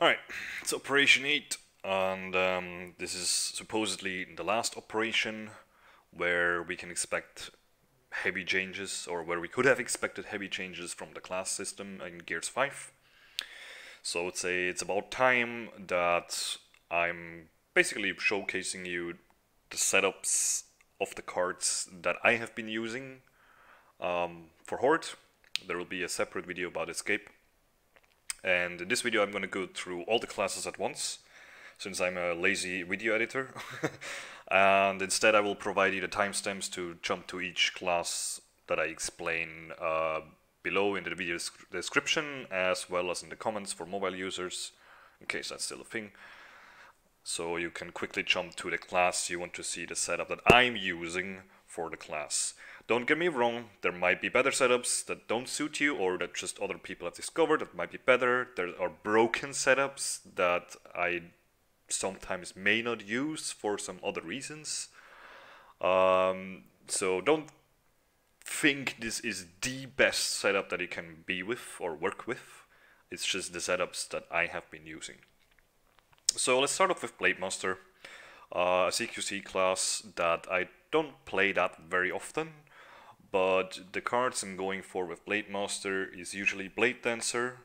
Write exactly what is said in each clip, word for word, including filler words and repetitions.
Alright, it's Operation eight, and um, this is supposedly the last operation where we can expect heavy changes, or where we could have expected heavy changes from the class system in Gears five. So I would say it's about time that I'm basically showcasing you the setups of the cards that I have been using um, for Horde. There will be a separate video about Escape. And in this video I'm going to go through all the classes at once, since I'm a lazy video editor. And instead I will provide you the timestamps to jump to each class that I explain uh, below in the video description, as well as in the comments for mobile users, in case that's still a thing. So you can quickly jump to the class you want to see the setup that I'm using for the class. Don't get me wrong, there might be better setups that don't suit you, or that just other people have discovered that might be better. There are broken setups that I sometimes may not use for some other reasons. Um, so don't think this is the best setup that you can be with or work with. It's just the setups that I have been using. So let's start off with Blade Master, uh, a C Q C class that I don't play that very often. But the cards I'm going for with Blade Master is usually Blade Dancer,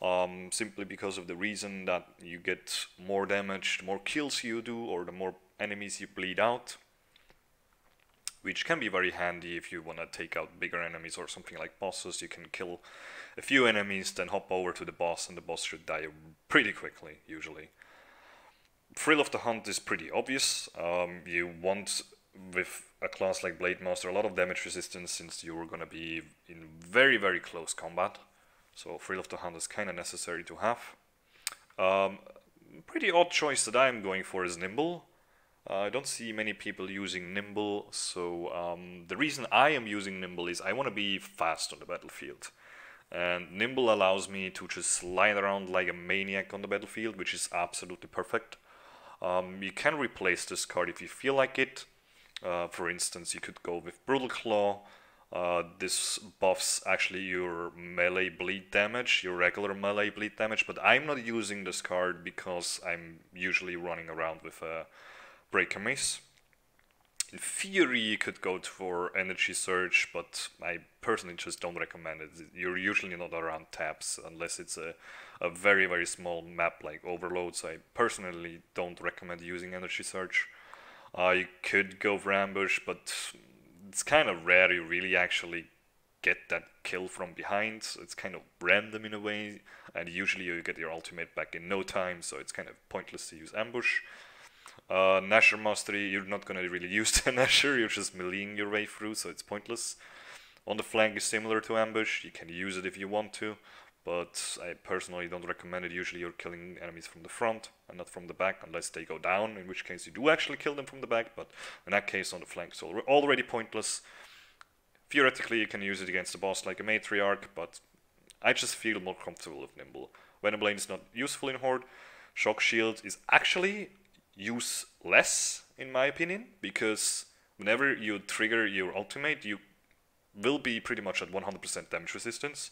um, simply because of the reason that you get more damage, the more kills you do, or the more enemies you bleed out, which can be very handy if you want to take out bigger enemies or something like bosses. You can kill a few enemies, then hop over to the boss, and the boss should die pretty quickly, usually. Thrill of the Hunt is pretty obvious. Um, you want, with a class like Blade Master, a lot of damage resistance, since you were going to be in very, very close combat. So Thrill of the Hunt is kind of necessary to have. Um, pretty odd choice that I'm going for is Nimble. Uh, I don't see many people using Nimble, so um, the reason I am using Nimble is I want to be fast on the battlefield. And Nimble allows me to just slide around like a maniac on the battlefield, which is absolutely perfect. Um, you can replace this card if you feel like it. Uh, for instance, you could go with Brutal Claw. Uh, this buffs actually your melee bleed damage, your regular melee bleed damage, but I'm not using this card because I'm usually running around with a Breaker Mace. In theory, you could go for Energy Surge, but I personally just don't recommend it. You're usually not around taps unless it's a, a very, very small map like Overload, so I personally don't recommend using Energy Surge. Uh, you could go for Ambush, but it's kind of rare you really actually get that kill from behind. It's kind of random in a way, and usually you get your ultimate back in no time, so it's kind of pointless to use Ambush. Uh, Lancer Mastery, you're not going to really use the Lancer, you're just meleeing your way through, so it's pointless. On the Flank is similar to Ambush, you can use it if you want to, but I personally don't recommend it. Usually you're killing enemies from the front and not from the back, unless they go down, in which case you do actually kill them from the back, but in that case on the flank it's already pointless. Theoretically you can use it against the boss like a Matriarch, but I just feel more comfortable with Nimble. Venom is not useful in Horde. Shock Shield is actually useless in my opinion, because whenever you trigger your ultimate you will be pretty much at one hundred percent damage resistance,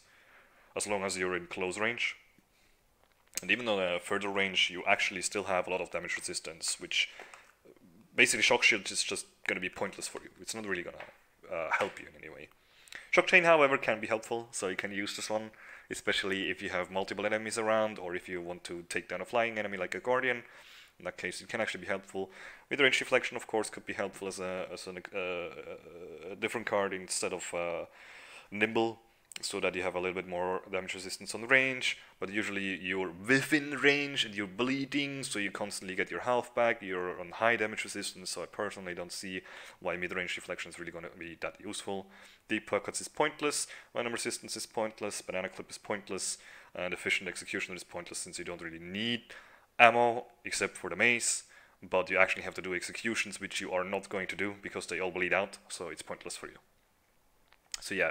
as long as you're in close range. And even on a further range, you actually still have a lot of damage resistance, which basically Shock Shield is just going to be pointless for you. It's not really going to uh, help you in any way. Shock Chain, however, can be helpful, so you can use this one, especially if you have multiple enemies around, or if you want to take down a flying enemy like a Guardian. In that case, it can actually be helpful. Mid-range deflection, of course, could be helpful as a, as an, uh, a different card instead of uh, Nimble, so that you have a little bit more damage resistance on the range, but usually you're within range and you're bleeding, so you constantly get your health back, you're on high damage resistance, so I personally don't see why mid-range deflection is really going to be that useful. Deep Pockets is pointless, Venom Resistance is pointless, Banana Clip is pointless, and Efficient Executioner is pointless, since you don't really need ammo, except for the mace, but you actually have to do executions, which you are not going to do, because they all bleed out, so it's pointless for you. So yeah.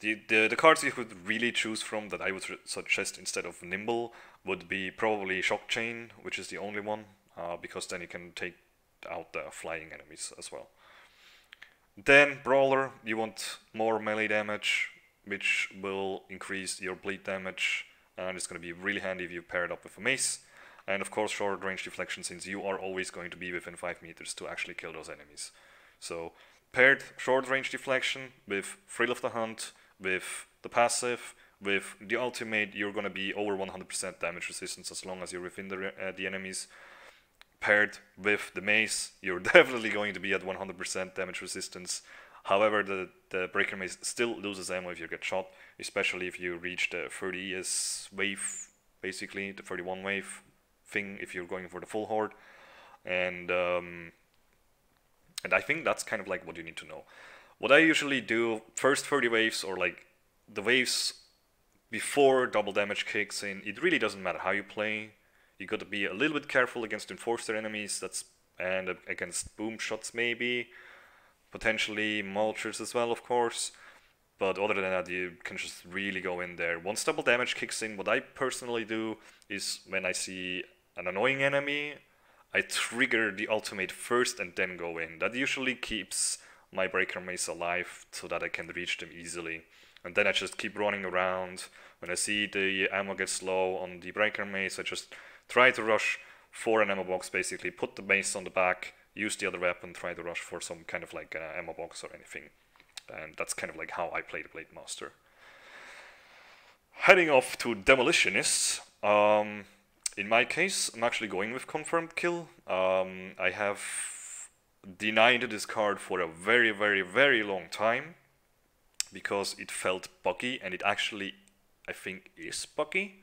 The, the, the cards you could really choose from that I would suggest instead of Nimble would be probably Shock Chain, which is the only one, uh, because then you can take out the flying enemies as well. Then Brawler, you want more melee damage, which will increase your bleed damage, and it's going to be really handy if you pair it up with a mace. And of course, short range deflection, since you are always going to be within five meters to actually kill those enemies. So paired short range deflection with Thrill of the Hunt, with the passive, with the ultimate, you're going to be over one hundred percent damage resistance as long as you're within the, uh, the enemies. Paired with the mace, you're definitely going to be at one hundred percent damage resistance. However, the, the Breaker Mace still loses ammo if you get shot, especially if you reach the thirty E S wave, basically, the thirty-one wave thing, if you're going for the full horde. And, um, and I think that's kind of like what you need to know. What I usually do, first thirty waves, or like the waves before double damage kicks in, it really doesn't matter how you play. You got to be a little bit careful against Enforcer enemies, that's and uh, against boom shots maybe. Potentially Mulchers as well, of course, but other than that, you can just really go in there. Once double damage kicks in, what I personally do is when I see an annoying enemy, I trigger the ultimate first and then go in. That usually keeps my Breaker Mace alive so that I can reach them easily. And then I just keep running around. When I see the ammo gets low on the Breaker Mace, I just try to rush for an ammo box, basically put the mace on the back, use the other weapon, try to rush for some kind of like uh, ammo box or anything. And that's kind of like how I play the Blade Master. Heading off to Demolitionists. Um, in my case, I'm actually going with Confirmed Kill. Um, I have denied this card for a very, very, very long time because it felt buggy, and it actually, I think, is buggy.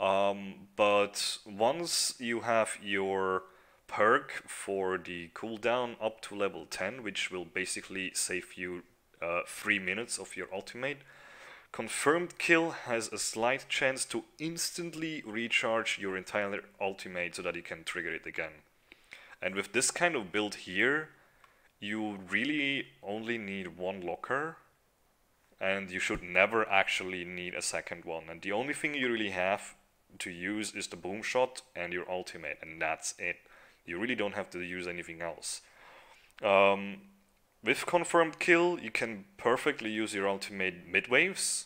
Um, but once you have your perk for the cooldown up to level ten, which will basically save you uh, three minutes of your ultimate, Confirmed Kill has a slight chance to instantly recharge your entire ultimate so that you can trigger it again. And with this kind of build here, you really only need one locker, and you should never actually need a second one. And the only thing you really have to use is the boom shot and your ultimate, and that's it. You really don't have to use anything else. Um, with Confirmed Kill, you can perfectly use your ultimate mid-waves,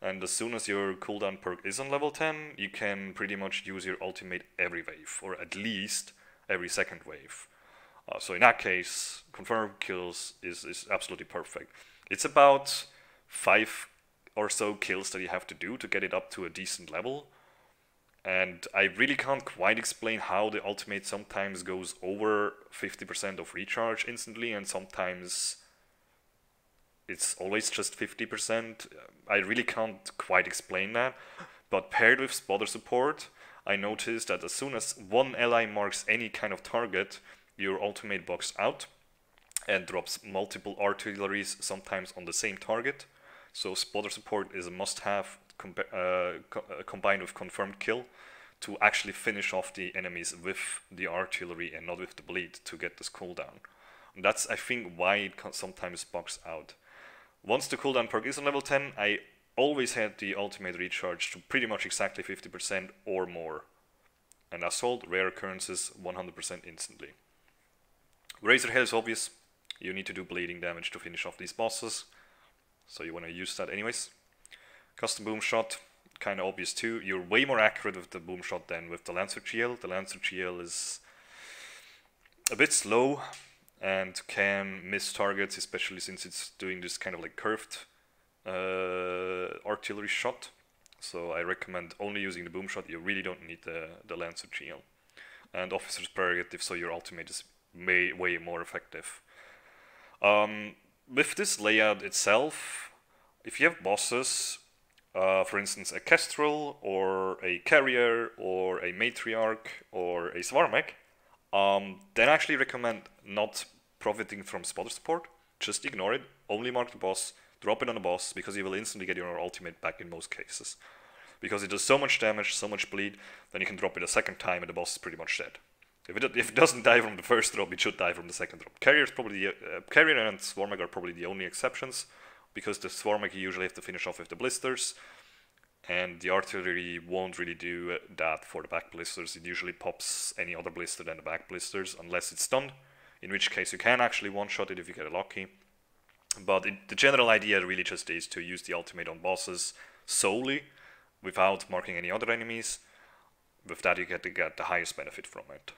and as soon as your cooldown perk is on level ten, you can pretty much use your ultimate every wave, or at least every second wave. Uh, so in that case, Confirmed Kills is, is absolutely perfect. It's about five or so kills that you have to do to get it up to a decent level. And I really can't quite explain how the ultimate sometimes goes over fifty percent of recharge instantly, and sometimes it's always just fifty percent. I really can't quite explain that. But paired with Spotter Support, I noticed that as soon as one ally marks any kind of target, your ultimate bugs out and drops multiple artilleries, sometimes on the same target. So Spotter Support is a must-have, Combi uh, co uh, combined with Confirmed Kill, to actually finish off the enemies with the artillery and not with the bleed to get this cooldown. And that's, I think, why it sometimes bugs out. Once the cooldown perk is on level ten, I always had the ultimate recharge to pretty much exactly fifty percent or more. And Assault, rare occurrences, one hundred percent instantly. Razorhead is obvious. You need to do bleeding damage to finish off these bosses, so you want to use that anyways. Custom boom shot, kind of obvious too. You're way more accurate with the boom shot than with the Lancer G L. The Lancer G L is a bit slow and can miss targets, especially since it's doing this kind of like curved uh, artillery shot. So I recommend only using the boom shot. You really don't need the, the Lancer G L. And Officer's Prerogative, so your ultimate is way, way more effective. Um, with this layout itself, if you have bosses, Uh, for instance, a Kestrel, or a Carrier, or a Matriarch, or a Swarmak, um, then I actually recommend not profiting from Spotter Support. Just ignore it, only mark the boss, drop it on the boss, because you will instantly get your ultimate back in most cases. Because it does so much damage, so much bleed, then you can drop it a second time and the boss is pretty much dead. If it, if it doesn't die from the first drop, it should die from the second drop. Carrier's probably, uh, Carrier and Swarmak are probably the only exceptions, because the Swarmak you usually have to finish off with the blisters, and the artillery won't really do that for the back blisters. It usually pops any other blister than the back blisters, unless it's stunned, in which case you can actually one-shot it if you get lucky. But it, the general idea really just is to use the ultimate on bosses solely, without marking any other enemies. With that, you get to get the highest benefit from it.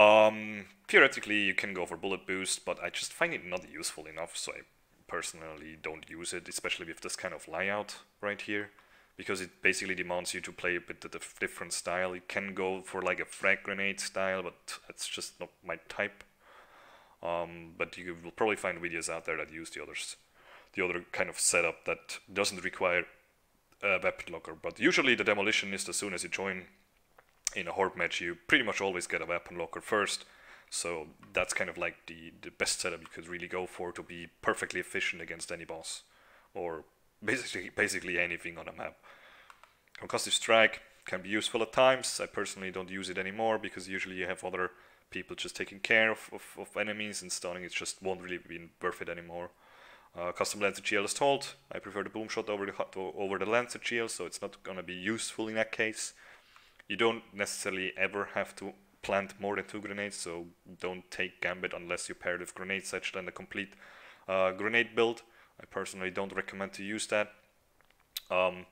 Um, theoretically, you can go for bullet boost, but I just find it not useful enough, so I personally don't use it, especially with this kind of layout right here, because it basically demands you to play a bit of a different style. You can go for like a frag grenade style, but that's just not my type. Um, but you will probably find videos out there that use the others, the other kind of setup that doesn't require a weapon locker. But usually the demolitionist, as soon as you join in a horde match, you pretty much always get a weapon locker first. So that's kind of like the, the best setup you could really go for to be perfectly efficient against any boss, or basically basically anything on a map. Concussive Strike can be useful at times. I personally don't use it anymore because usually you have other people just taking care of, of, of enemies, and stunning it just won't really be worth it anymore. Uh, Custom Lancer G L is told. I prefer the boom shot over the, over the Lancer G L, so it's not going to be useful in that case. You don't necessarily ever have to plant more than two grenades, so don't take Gambit unless you pair it with grenades such than a complete uh, grenade build. I personally don't recommend to use that. Um,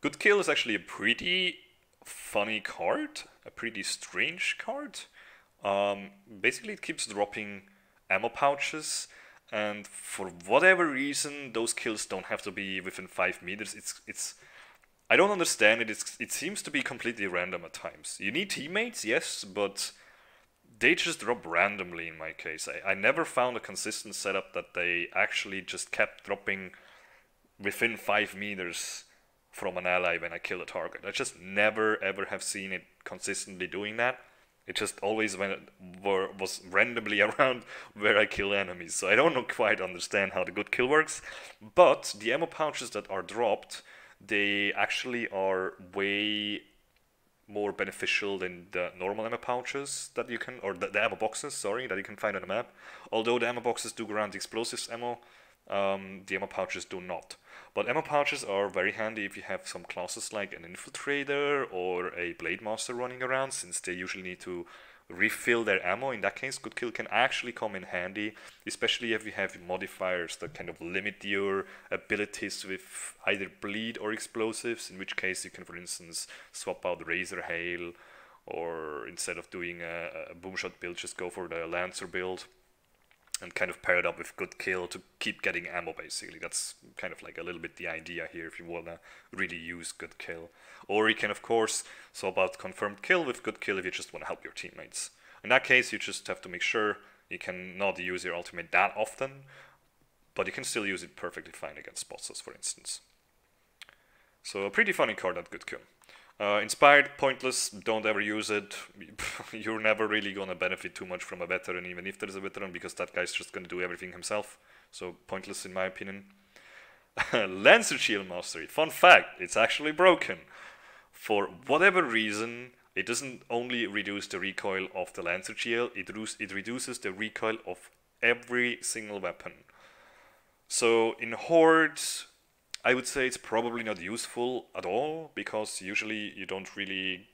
Good Kill is actually a pretty funny card, a pretty strange card. Um, basically it keeps dropping ammo pouches, and for whatever reason those kills don't have to be within five meters. It's, it's, I don't understand it, it's, it seems to be completely random at times. You need teammates, yes, but they just drop randomly in my case. I, I never found a consistent setup that they actually just kept dropping within five meters from an ally when I kill a target. I just never ever have seen it consistently doing that. It just always went, were, was randomly around where I kill enemies. So I don't know, quite understand how the Good Kill works. But the ammo pouches that are dropped, they actually are way more beneficial than the normal ammo pouches that you can, or the, the ammo boxes, sorry, that you can find on the map. Although the ammo boxes do grant explosives ammo, um, the ammo pouches do not. But ammo pouches are very handy if you have some classes like an Infiltrator or a Blade Master running around, since they usually need to refill their ammo. In that case, Good Kill can actually come in handy, especially if you have modifiers that kind of limit your abilities with either bleed or explosives, in which case you can, for instance, swap out Razor Hail, or instead of doing a, a boomshot build, just go for the Lancer build and kind of pair it up with Good Kill to keep getting ammo, basically. That's kind of like a little bit the idea here if you want to really use Good Kill. Or you can, of course, swap out Confirmed Kill with Good Kill if you just want to help your teammates. In that case, you just have to make sure you cannot use your ultimate that often, but you can still use it perfectly fine against bosses, for instance. So a pretty funny card, that Good Kill. Uh, Inspired, pointless, don't ever use it. You're never really gonna benefit too much from a veteran, even if there's a veteran, because that guy's just gonna do everything himself. So pointless in my opinion. Lancer Shield Mastery, fun fact, it's actually broken. For whatever reason, it doesn't only reduce the recoil of the Lancer Shield, it, re it reduces the recoil of every single weapon. So in hordes, I would say it's probably not useful at all, because usually you don't really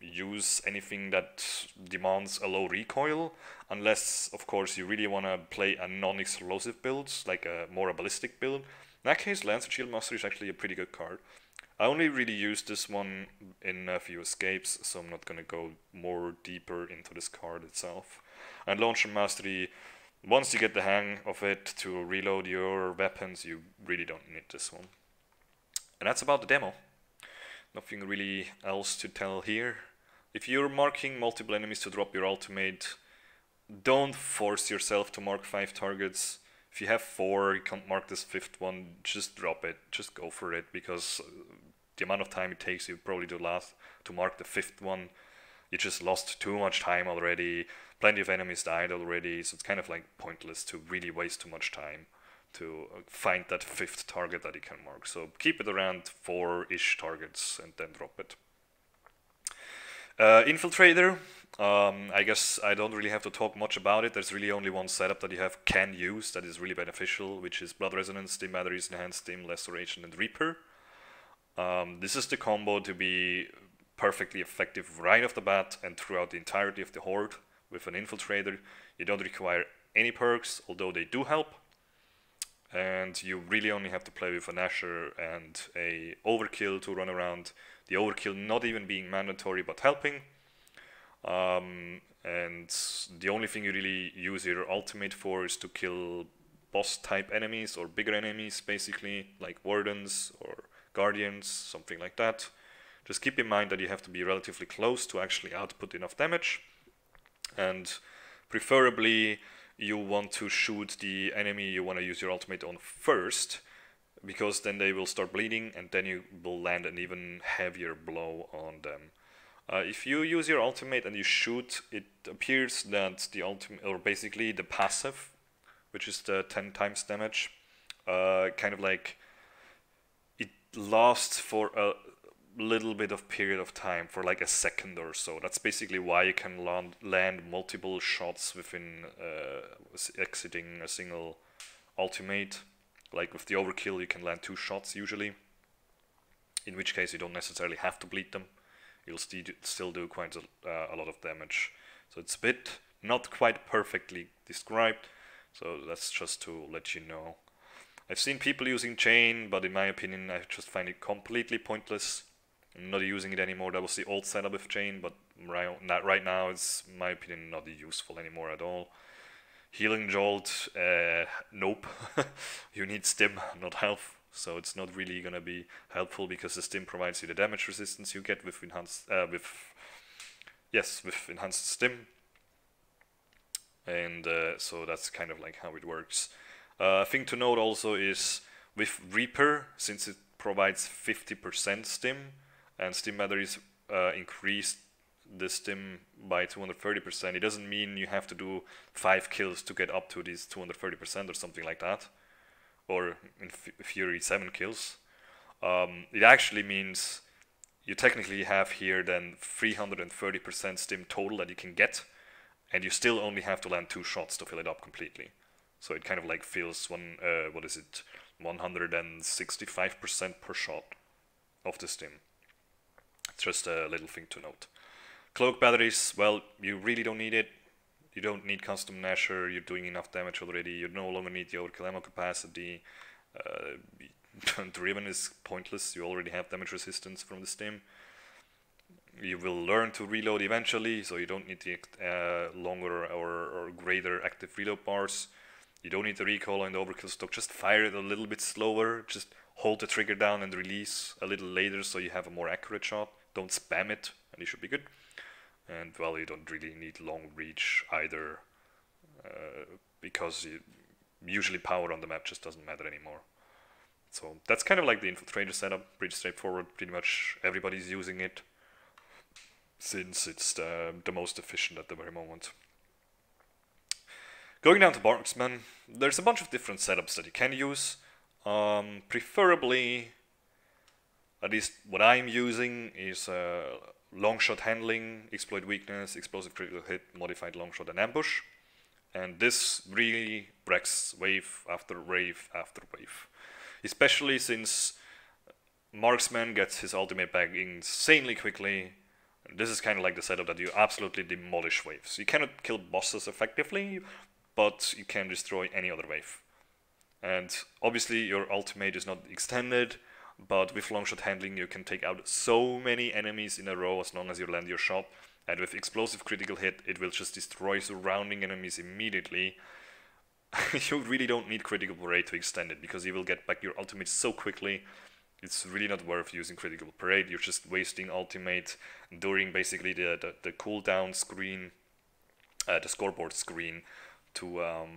use anything that demands a low recoil, unless, of course, you really want to play a non-explosive build, like a more a ballistic build. In that case, Lancer Shield Mastery is actually a pretty good card. I only really used this one in a few escapes, so I'm not going to go more deeper into this card itself. And Launcher Mastery, once you get the hang of it to reload your weapons, you really don't need this one. And that's about the demo. Nothing really else to tell here. If you're marking multiple enemies to drop your ultimate, don't force yourself to mark five targets. If you have four, you can't mark this fifth one, just drop it. Just go for it, because the amount of time it takes you probably to last to mark the fifth one, you just lost too much time already. Plenty of enemies died already, so it's kind of like pointless to really waste too much time to find that fifth target that you can mark. So keep it around four-ish targets and then drop it. Uh, Infiltrator, um, I guess I don't really have to talk much about it. There's really only one setup that you have can use that is really beneficial, which is Blood Resonance, Stim Batteries, Enhanced Stim, Laceration, and Reaper. Um, this is the combo to be perfectly effective right off the bat and throughout the entirety of the horde. With an Infiltrator, you don't require any perks, although they do help. and you really only have to play with an Asher and a Overkill to run around. The Overkill not even being mandatory but helping. Um, and the only thing you really use your ultimate for is to kill boss type enemies or bigger enemies, basically, like Wardens or Guardians, something like that. Just keep in mind that you have to be relatively close to actually output enough damage, and preferably you want to shoot the enemy you want to use your ultimate on first, because then they will start bleeding and then you will land an even heavier blow on them. Uh, if you use your ultimate and you shoot, it appears that the ultimate, or basically the passive, which is the ten times damage, uh, kind of like it lasts for a little bit of period of time, for like a second or so. That's basically why you can land, land multiple shots within uh, exiting a single ultimate. Like with the Overkill, you can land two shots usually, in which case you don't necessarily have to bleed them. You'll st still do quite a, uh, a lot of damage. So it's a bit not quite perfectly described, so that's just to let you know. I've seen people using Chain, but in my opinion I just find it completely pointless. I'm not using it anymore. That was the old setup with Chain, but right, not right now it's, in my opinion, not useful anymore at all. Healing Jolt, uh, nope. You need Stim, not health, so it's not really gonna be helpful, because the Stim provides you the damage resistance you get with enhanced, uh, with yes, with enhanced Stim, and uh, so that's kind of like how it works. Uh, thing to note also is with Reaper, since it provides fifty percent Stim, and Stim batteries uh, increased the Stim by two hundred thirty percent, it doesn't mean you have to do five kills to get up to these two hundred thirty percent or something like that, or in theory seven kills. Um, it actually means you technically have here then three hundred thirty percent Stim total that you can get, and you still only have to land two shots to fill it up completely. So it kind of like fills one, uh, what is it, one hundred sixty-five percent per shot of the Stim. It's just a little thing to note. Cloak batteries, well, you really don't need it. You don't need custom Asher, you're doing enough damage already. You no longer need the Overkill ammo capacity. Uh, the ribbon is pointless, you already have damage resistance from the Stim. You will learn to reload eventually, so you don't need the uh, longer or, or greater active reload bars. You don't need the recoil and the Overkill stock. Just fire it a little bit slower, just hold the trigger down and release a little later so you have a more accurate shot. Don't spam it, and you should be good. And well, you don't really need long reach either, uh, because you, usually power on the map just doesn't matter anymore. So that's kind of like the Infiltrator setup, pretty straightforward, pretty much everybody's using it, since it's the, the most efficient at the very moment. Going down to Marksman, there's a bunch of different setups that you can use, um, preferably, at least what I'm using is uh, Long Shot Handling, Exploit Weakness, Explosive Critical Hit, Modified Long Shot, and Ambush. And this really wrecks wave after wave after wave. Especially since Marksman gets his ultimate back insanely quickly. This is kind of like the setup that you absolutely demolish waves. You cannot kill bosses effectively, but you can destroy any other wave. And obviously your ultimate is not extended, but with Long Shot Handling you can take out so many enemies in a row as long as you land your shot, and with Explosive Critical Hit it will just destroy surrounding enemies immediately. You really don't need Critical Parade to extend it, because you will get back your ultimate so quickly. It's really not worth using Critical Parade. You're just wasting ultimate during basically the, the, the cooldown screen, uh, the scoreboard screen, to um,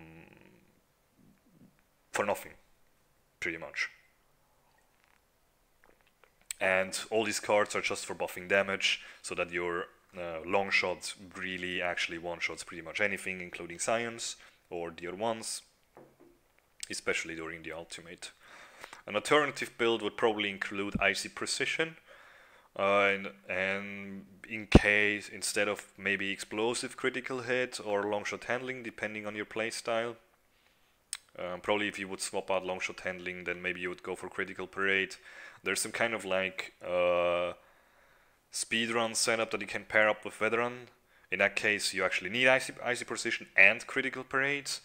for nothing, pretty much. And all these cards are just for buffing damage, so that your uh, long shots really actually one-shots pretty much anything, including Scions or Tier ones, especially during the ultimate. An alternative build would probably include Icy Precision, uh, and, and in case, instead of maybe Explosive Critical Hit or Long Shot Handling, depending on your playstyle. Um, probably if you would swap out Long Shot Handling, then maybe you would go for Critical Parade. There's some kind of like uh, speedrun setup that you can pair up with Veteran. In that case, you actually need Icy, Icy Precision and Critical Parades.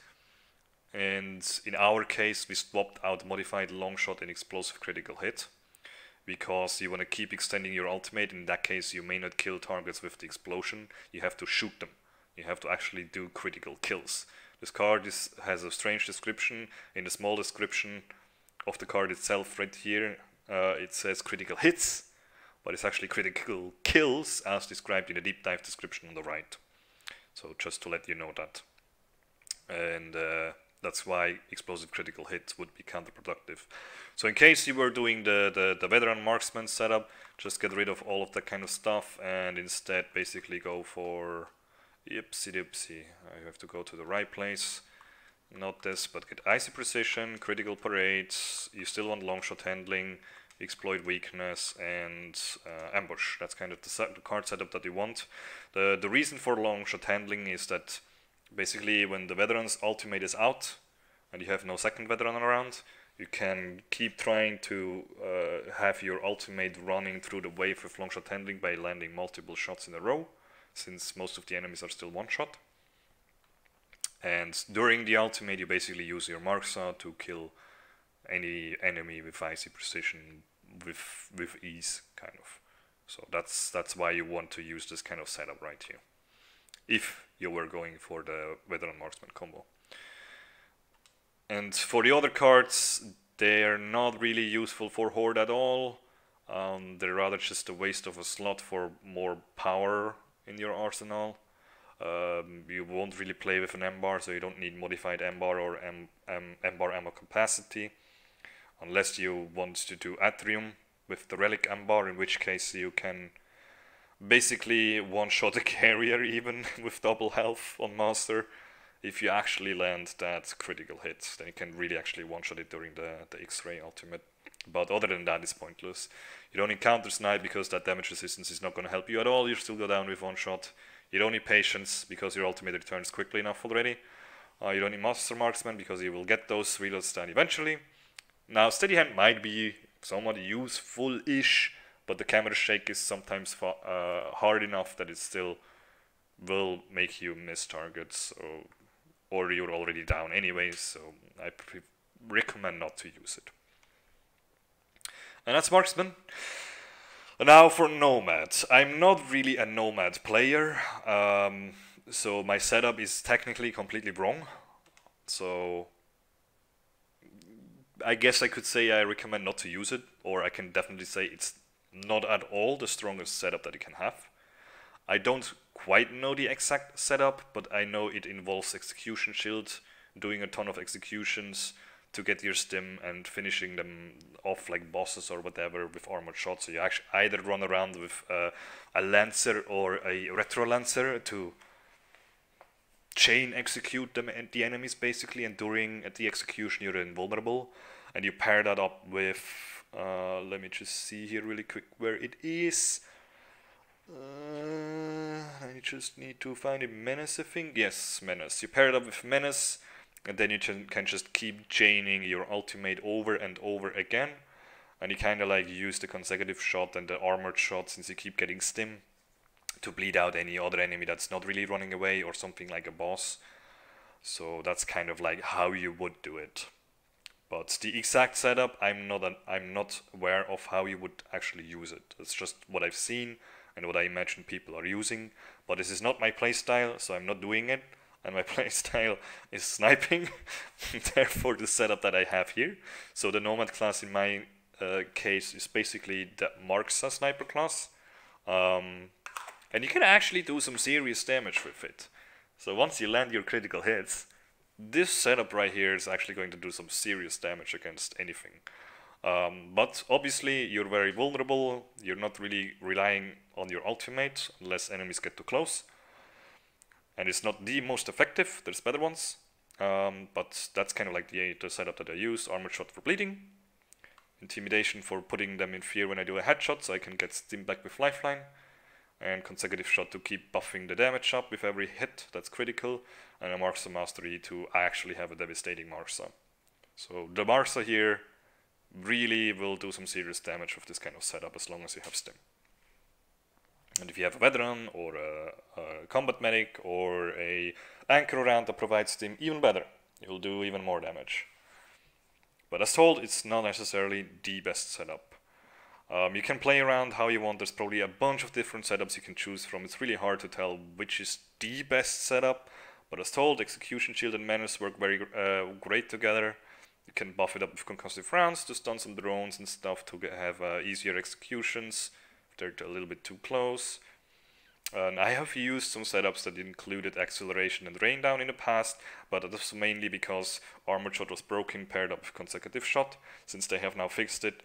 And in our case, we swapped out modified long shot and explosive critical hit, because you want to keep extending your ultimate. In that case, you may not kill targets with the explosion. You have to shoot them. You have to actually do critical kills. This card is, has a strange description. In the small description of the card itself right here, uh, it says critical hits, but it's actually critical kills as described in the deep dive description on the right. So just to let you know that. And uh, that's why explosive critical hit would be counterproductive. So in case you were doing the, the, the veteran marksman setup, just get rid of all of that kind of stuff and instead basically go for... Yipsy dipsy, I have to go to the right place. Not this, but get icy precision, critical parades. You still want long shot handling, exploit weakness, and uh, ambush. That's kind of the, set, the card setup that you want. The, the reason for long shot handling is that basically when the veteran's ultimate is out and you have no second veteran around, you can keep trying to uh, have your ultimate running through the wave with long shot handling by landing multiple shots in a row, since most of the enemies are still one shot. And during the ultimate you basically use your Marksman to kill any enemy with icy precision with with ease, kind of. So that's that's why you want to use this kind of setup right here, if you were going for the veteran marksman combo. And for the other cards, they are not really useful for Horde at all. Um, they're rather just a waste of a slot for more power in your arsenal. Um, you won't really play with an M bar, so you don't need modified M bar or M, M, M bar ammo capacity, unless you want to do Atrium with the relic M bar, in which case you can basically one-shot a carrier even with double health on Master. If you actually land that critical hit, then you can really actually one-shot it during the, the X-Ray ultimate. But other than that, it's pointless. You don't need counter snipe because that damage resistance is not going to help you at all. You still go down with one shot. You don't need patience because your ultimate returns quickly enough already. Uh, you don't need master marksman because you will get those reloads done eventually. Now, steady hand might be somewhat useful-ish, but the camera shake is sometimes fa uh, hard enough that it still will make you miss targets, or, or you're already down anyway. So I pre recommend not to use it. And that's Marksman. Now for Nomad. I'm not really a Nomad player, um, so my setup is technically completely wrong. So I guess I could say I recommend not to use it, or I can definitely say it's not at all the strongest setup that you can have. I don't quite know the exact setup, but I know it involves execution shield, doing a ton of executions to get your stim and finishing them off like bosses or whatever with armored shots. So you actually either run around with uh, a lancer or a retro lancer to chain execute them and the enemies basically, and during at the execution you're invulnerable, and you pair that up with uh, let me just see here really quick where it is. uh, I just need to find a menace, I think. Yes, menace. You pair it up with menace, and then you can just keep chaining your ultimate over and over again. And you kind of like use the consecutive shot and the armored shot, since you keep getting stim, to bleed out any other enemy that's not really running away or something like a boss. So that's kind of like how you would do it. But the exact setup, I'm not, an, I'm not aware of how you would actually use it. It's just what I've seen and what I imagine people are using. But this is not my playstyle, so I'm not doing it. And my playstyle is sniping, therefore the setup that I have here. So the Nomad class in my uh, case is basically the Marksa sniper class. Um, and you can actually do some serious damage with it. So once you land your critical hits, this setup right here is actually going to do some serious damage against anything. Um, but obviously you're very vulnerable, you're not really relying on your ultimate unless enemies get too close. And it's not the most effective, there's better ones, um, but that's kind of like the, the setup that I use. Armored shot for bleeding, intimidation for putting them in fear when I do a headshot, so I can get stim back with lifeline, and consecutive shot to keep buffing the damage up with every hit, that's critical, and a Marksman mastery to actually have a devastating Marksman. So the Marksman here really will do some serious damage with this kind of setup as long as you have stim. And if you have a veteran or a, a combat medic or a anchor around that provides stim, even better. you'll do even more damage. But as told, it's not necessarily the best setup. Um, you can play around how you want. There's probably a bunch of different setups you can choose from. It's really hard to tell which is the best setup, but as told, Execution Shield and Menace work very uh, great together. You can buff it up with Concussive Rounds to stun some drones and stuff to have uh, easier executions if they're a little bit too close. And I have used some setups that included acceleration and rain down in the past, but that was mainly because Armored Shot was broken paired up with Consecutive Shot. Since they have now fixed it,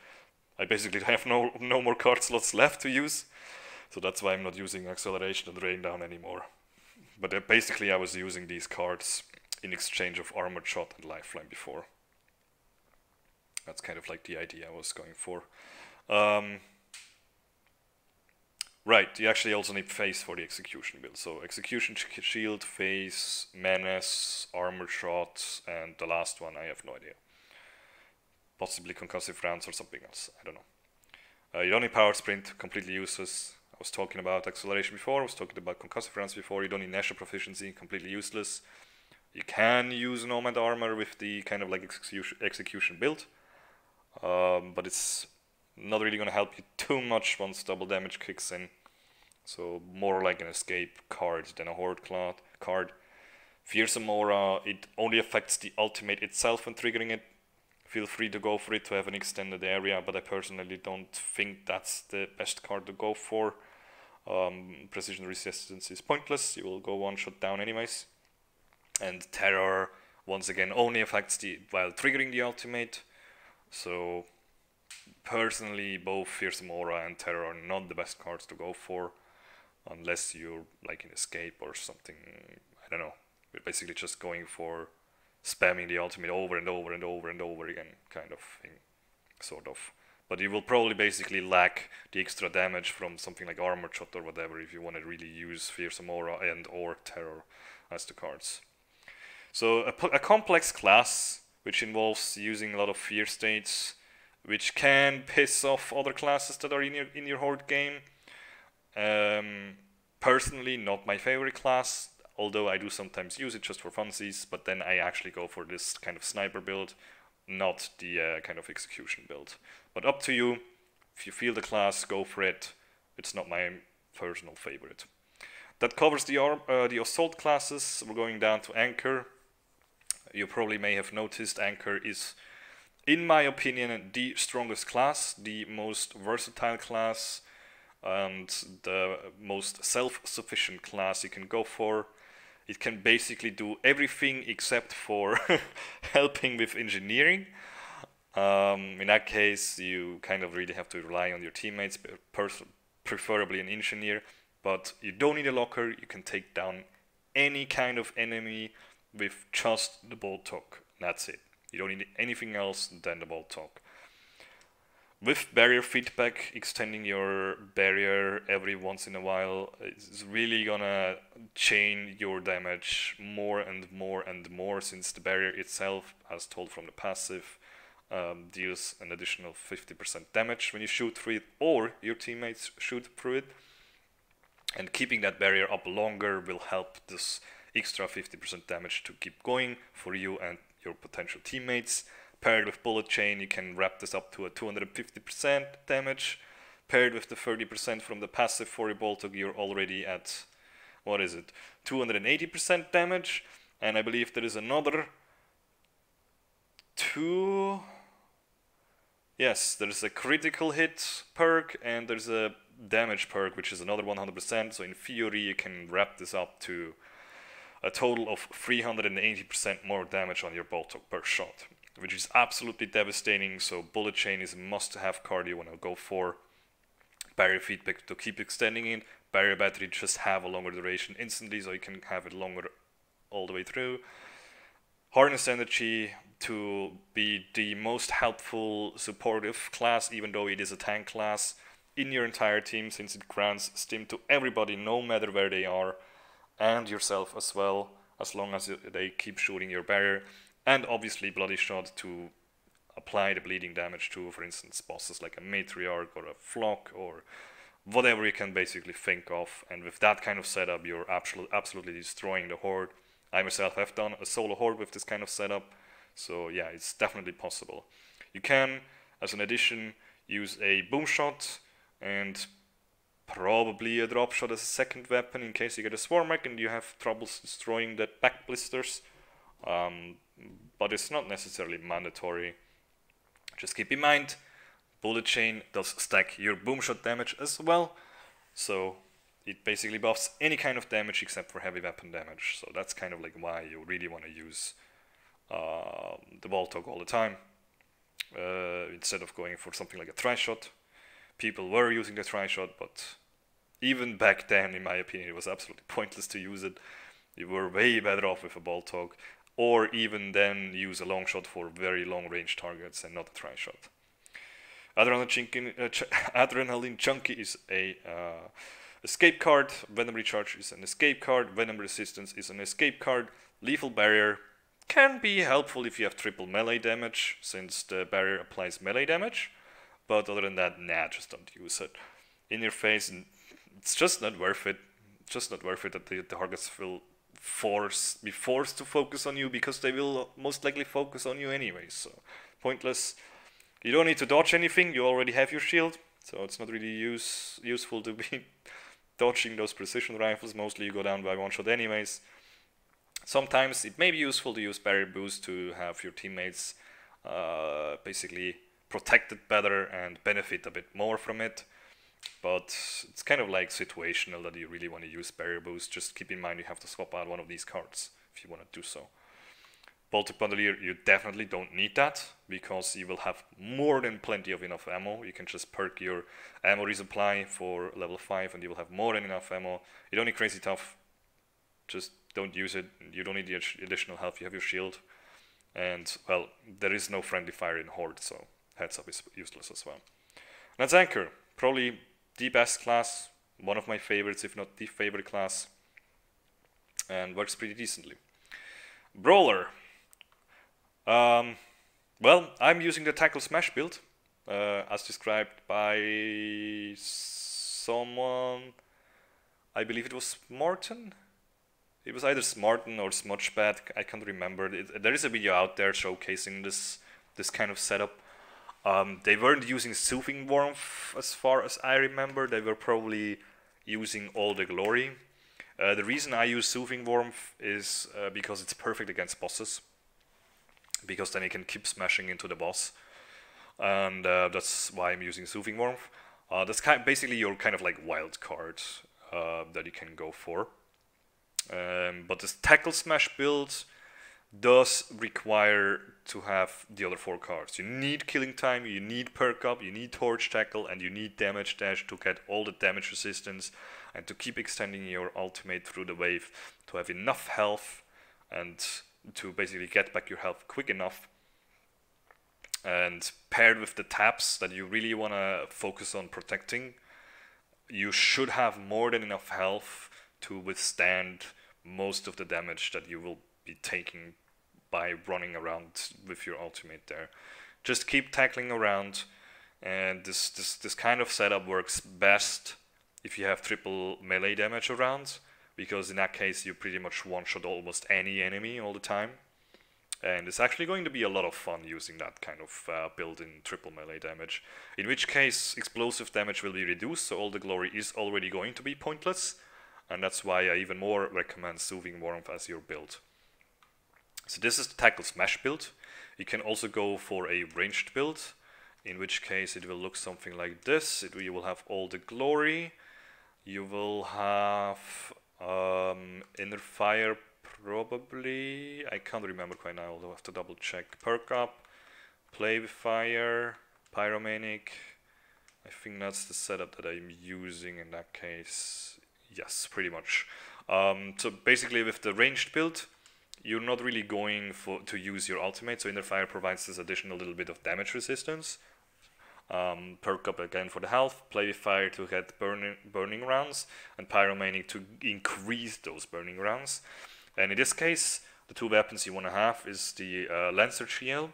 I basically have no, no more card slots left to use, so that's why I'm not using acceleration and rain down anymore. But basically I was using these cards in exchange of Armored Shot and Lifeline before. That's kind of like the idea I was going for. Um, right, you actually also need phase for the execution build. So execution shield, phase, menace, armor shot, and the last one I have no idea. Possibly concussive rounds or something else, I don't know. Uh, you don't need power sprint, completely useless. I was talking about acceleration before, I was talking about concussive rounds before. You don't need Nashor proficiency, completely useless. You can use Nomad Armor with the kind of like execution, execution build, um, but it's not really going to help you too much once double damage kicks in. So more like an escape card than a horde card. Fearsome Aura, it only affects the ultimate itself when triggering it. Feel free to go for it to have an extended area, but I personally don't think that's the best card to go for. Um, precision resistance is pointless, you will go one shot down anyways. And terror, once again, only affects the while triggering the ultimate. So, personally, both Fearsome Aura and Terror are not the best cards to go for, unless you're like in escape or something. I don't know. We're basically just going for spamming the ultimate over and over and over and over again, kind of thing, sort of. But you will probably basically lack the extra damage from something like Armored Shot or whatever if you want to really use Fearsome Aura and or Terror as the cards. So a, a complex class, which involves using a lot of fear states, which can piss off other classes that are in your, in your horde game. Um, personally, not my favorite class, although I do sometimes use it just for funsies, but then I actually go for this kind of sniper build, not the uh, kind of execution build. But up to you, if you feel the class, go for it. It's not my personal favorite. That covers the, uh, the assault classes. We're going down to Anchor. You probably may have noticed Anchor is, in my opinion, the strongest class, the most versatile class, and the most self-sufficient class you can go for. It can basically do everything except for helping with engineering. Um, in that case, you kind of really have to rely on your teammates, preferably an engineer, but you don't need a locker. You can take down any kind of enemy with just the bold talk. That's it. You don't need anything else than the bold talk. With barrier feedback, extending your barrier every once in a while is really gonna chain your damage more and more and more, since the barrier itself, as told from the passive, um, deals an additional fifty percent damage when you shoot through it or your teammates shoot through it. And keeping that barrier up longer will help this extra fifty percent damage to keep going for you and your potential teammates. Paired with Bullet Chain, you can wrap this up to a two hundred fifty percent damage. Paired with the thirty percent from the passive for your Boltog, you're already at, what is it, two hundred eighty percent damage. And I believe there is another two... Yes, there's a critical hit perk and there's a damage perk, which is another one hundred percent. So in theory, you can wrap this up to a total of three hundred eighty percent more damage on your Boltok per shot, which is absolutely devastating. So Bullet Chain is a must-have card you want to go for. Barrier feedback to keep extending it. Barrier battery, just have a longer duration instantly, so you can have it longer all the way through. Harness energy to be the most helpful supportive class, even though it is a tank class, in your entire team, since it grants stim to everybody, no matter where they are, and yourself as well, as long as they keep shooting your barrier. And obviously Bloody Shot to apply the bleeding damage to, for instance, bosses like a Matriarch or a Flock or whatever you can basically think of. And with that kind of setup, you're absolutely destroying the horde I myself have done a solo horde with this kind of setup, so yeah, it's definitely possible. You can, as an addition, use a boom shot and probably a drop shot as a second weapon in case you get a Swarmak and you have troubles destroying that back blisters, um, but it's not necessarily mandatory. Just keep in mind, bullet chain does stack your boom shot damage as well, so it basically buffs any kind of damage except for heavy weapon damage, so that's kind of like why you really want to use uh, the Voltog all the time, uh, instead of going for something like a try shot. People were using the try shot, but even back then, in my opinion, it was absolutely pointless to use it. You were way better off with a Voltog, or even then use a long shot for very long range targets and not a try shot. Adrenaline Junkie is a uh, escape card, Venom Recharge is an escape card, Venom Resistance is an escape card, Lethal Barrier can be helpful if you have triple melee damage, since the barrier applies melee damage, but other than that, nah, just don't use it. In your face, it's just not worth it, it's just not worth it that the targets will force, be forced to focus on you, because they will most likely focus on you anyway, so pointless. You don't need to dodge anything, you already have your shield, so it's not really use, useful to be dodging those precision rifles. Mostly you go down by one shot anyways. Sometimes it may be useful to use barrier boost to have your teammates uh, basically protected better and benefit a bit more from it, but it's kind of like situational that you really want to use barrier boost. Just keep in mind you have to swap out one of these cards if you want to do so. Baltic Bandolier, you definitely don't need that, because you will have more than plenty of enough ammo. You can just perk your ammo resupply for level five and you will have more than enough ammo. You don't need Crazy Tough, just don't use it. You don't need the additional health, you have your shield. And, well, there is no friendly fire in Horde, so heads up is useless as well. That's Anchor, probably the best class, one of my favorites, if not the favorite class, and works pretty decently. Brawler. Um, well, I'm using the Tackle Smash build, uh, as described by someone, I believe it was Smarten? It was either Smarten or Smudgebad, I can't remember. It, there is a video out there showcasing this, this kind of setup. Um, they weren't using Soothing Warmth, as far as I remember. They were probably using All the Glory. Uh, the reason I use Soothing Warmth is uh, because it's perfect against bosses, because then you can keep smashing into the boss, and uh, that's why I'm using Soothing Warmth. Uh, that's kind of basically your kind of like wild card uh, that you can go for. Um, but this Tackle Smash build does require to have the other four cards. You need Killing Time, you need Perk Up, you need Torch Tackle, and you need Damage Dash to get all the damage resistance and to keep extending your ultimate through the wave, to have enough health and to basically get back your health quick enough. And paired with the taps that you really want to focus on protecting, you should have more than enough health to withstand most of the damage that you will be taking by running around with your ultimate there. Just keep tackling around, and this, this, this kind of setup works best if you have triple melee damage around, because in that case you pretty much one-shot almost any enemy all the time. And it's actually going to be a lot of fun using that kind of uh, build in triple melee damage. In which case explosive damage will be reduced, so All the Glory is already going to be pointless. And that's why I even more recommend Soothing Warmth as your build. So this is the Tackle Smash build. You can also go for a ranged build, in which case it will look something like this. It, you will have All the Glory, you will have Um, Inner Fire probably, I can't remember quite now, I'll have to double check. Perk Up, Play with Fire, Pyromanic, I think that's the setup that I'm using in that case. Yes, pretty much. Um, so basically with the ranged build, you're not really going for to use your ultimate, so Inner Fire provides this additional little bit of damage resistance. Um, perk Up again for the health, Play with Fire to get burning, burning rounds, and Pyromanic to increase those burning rounds. And in this case, the two weapons you want to have is the uh, Lancer G L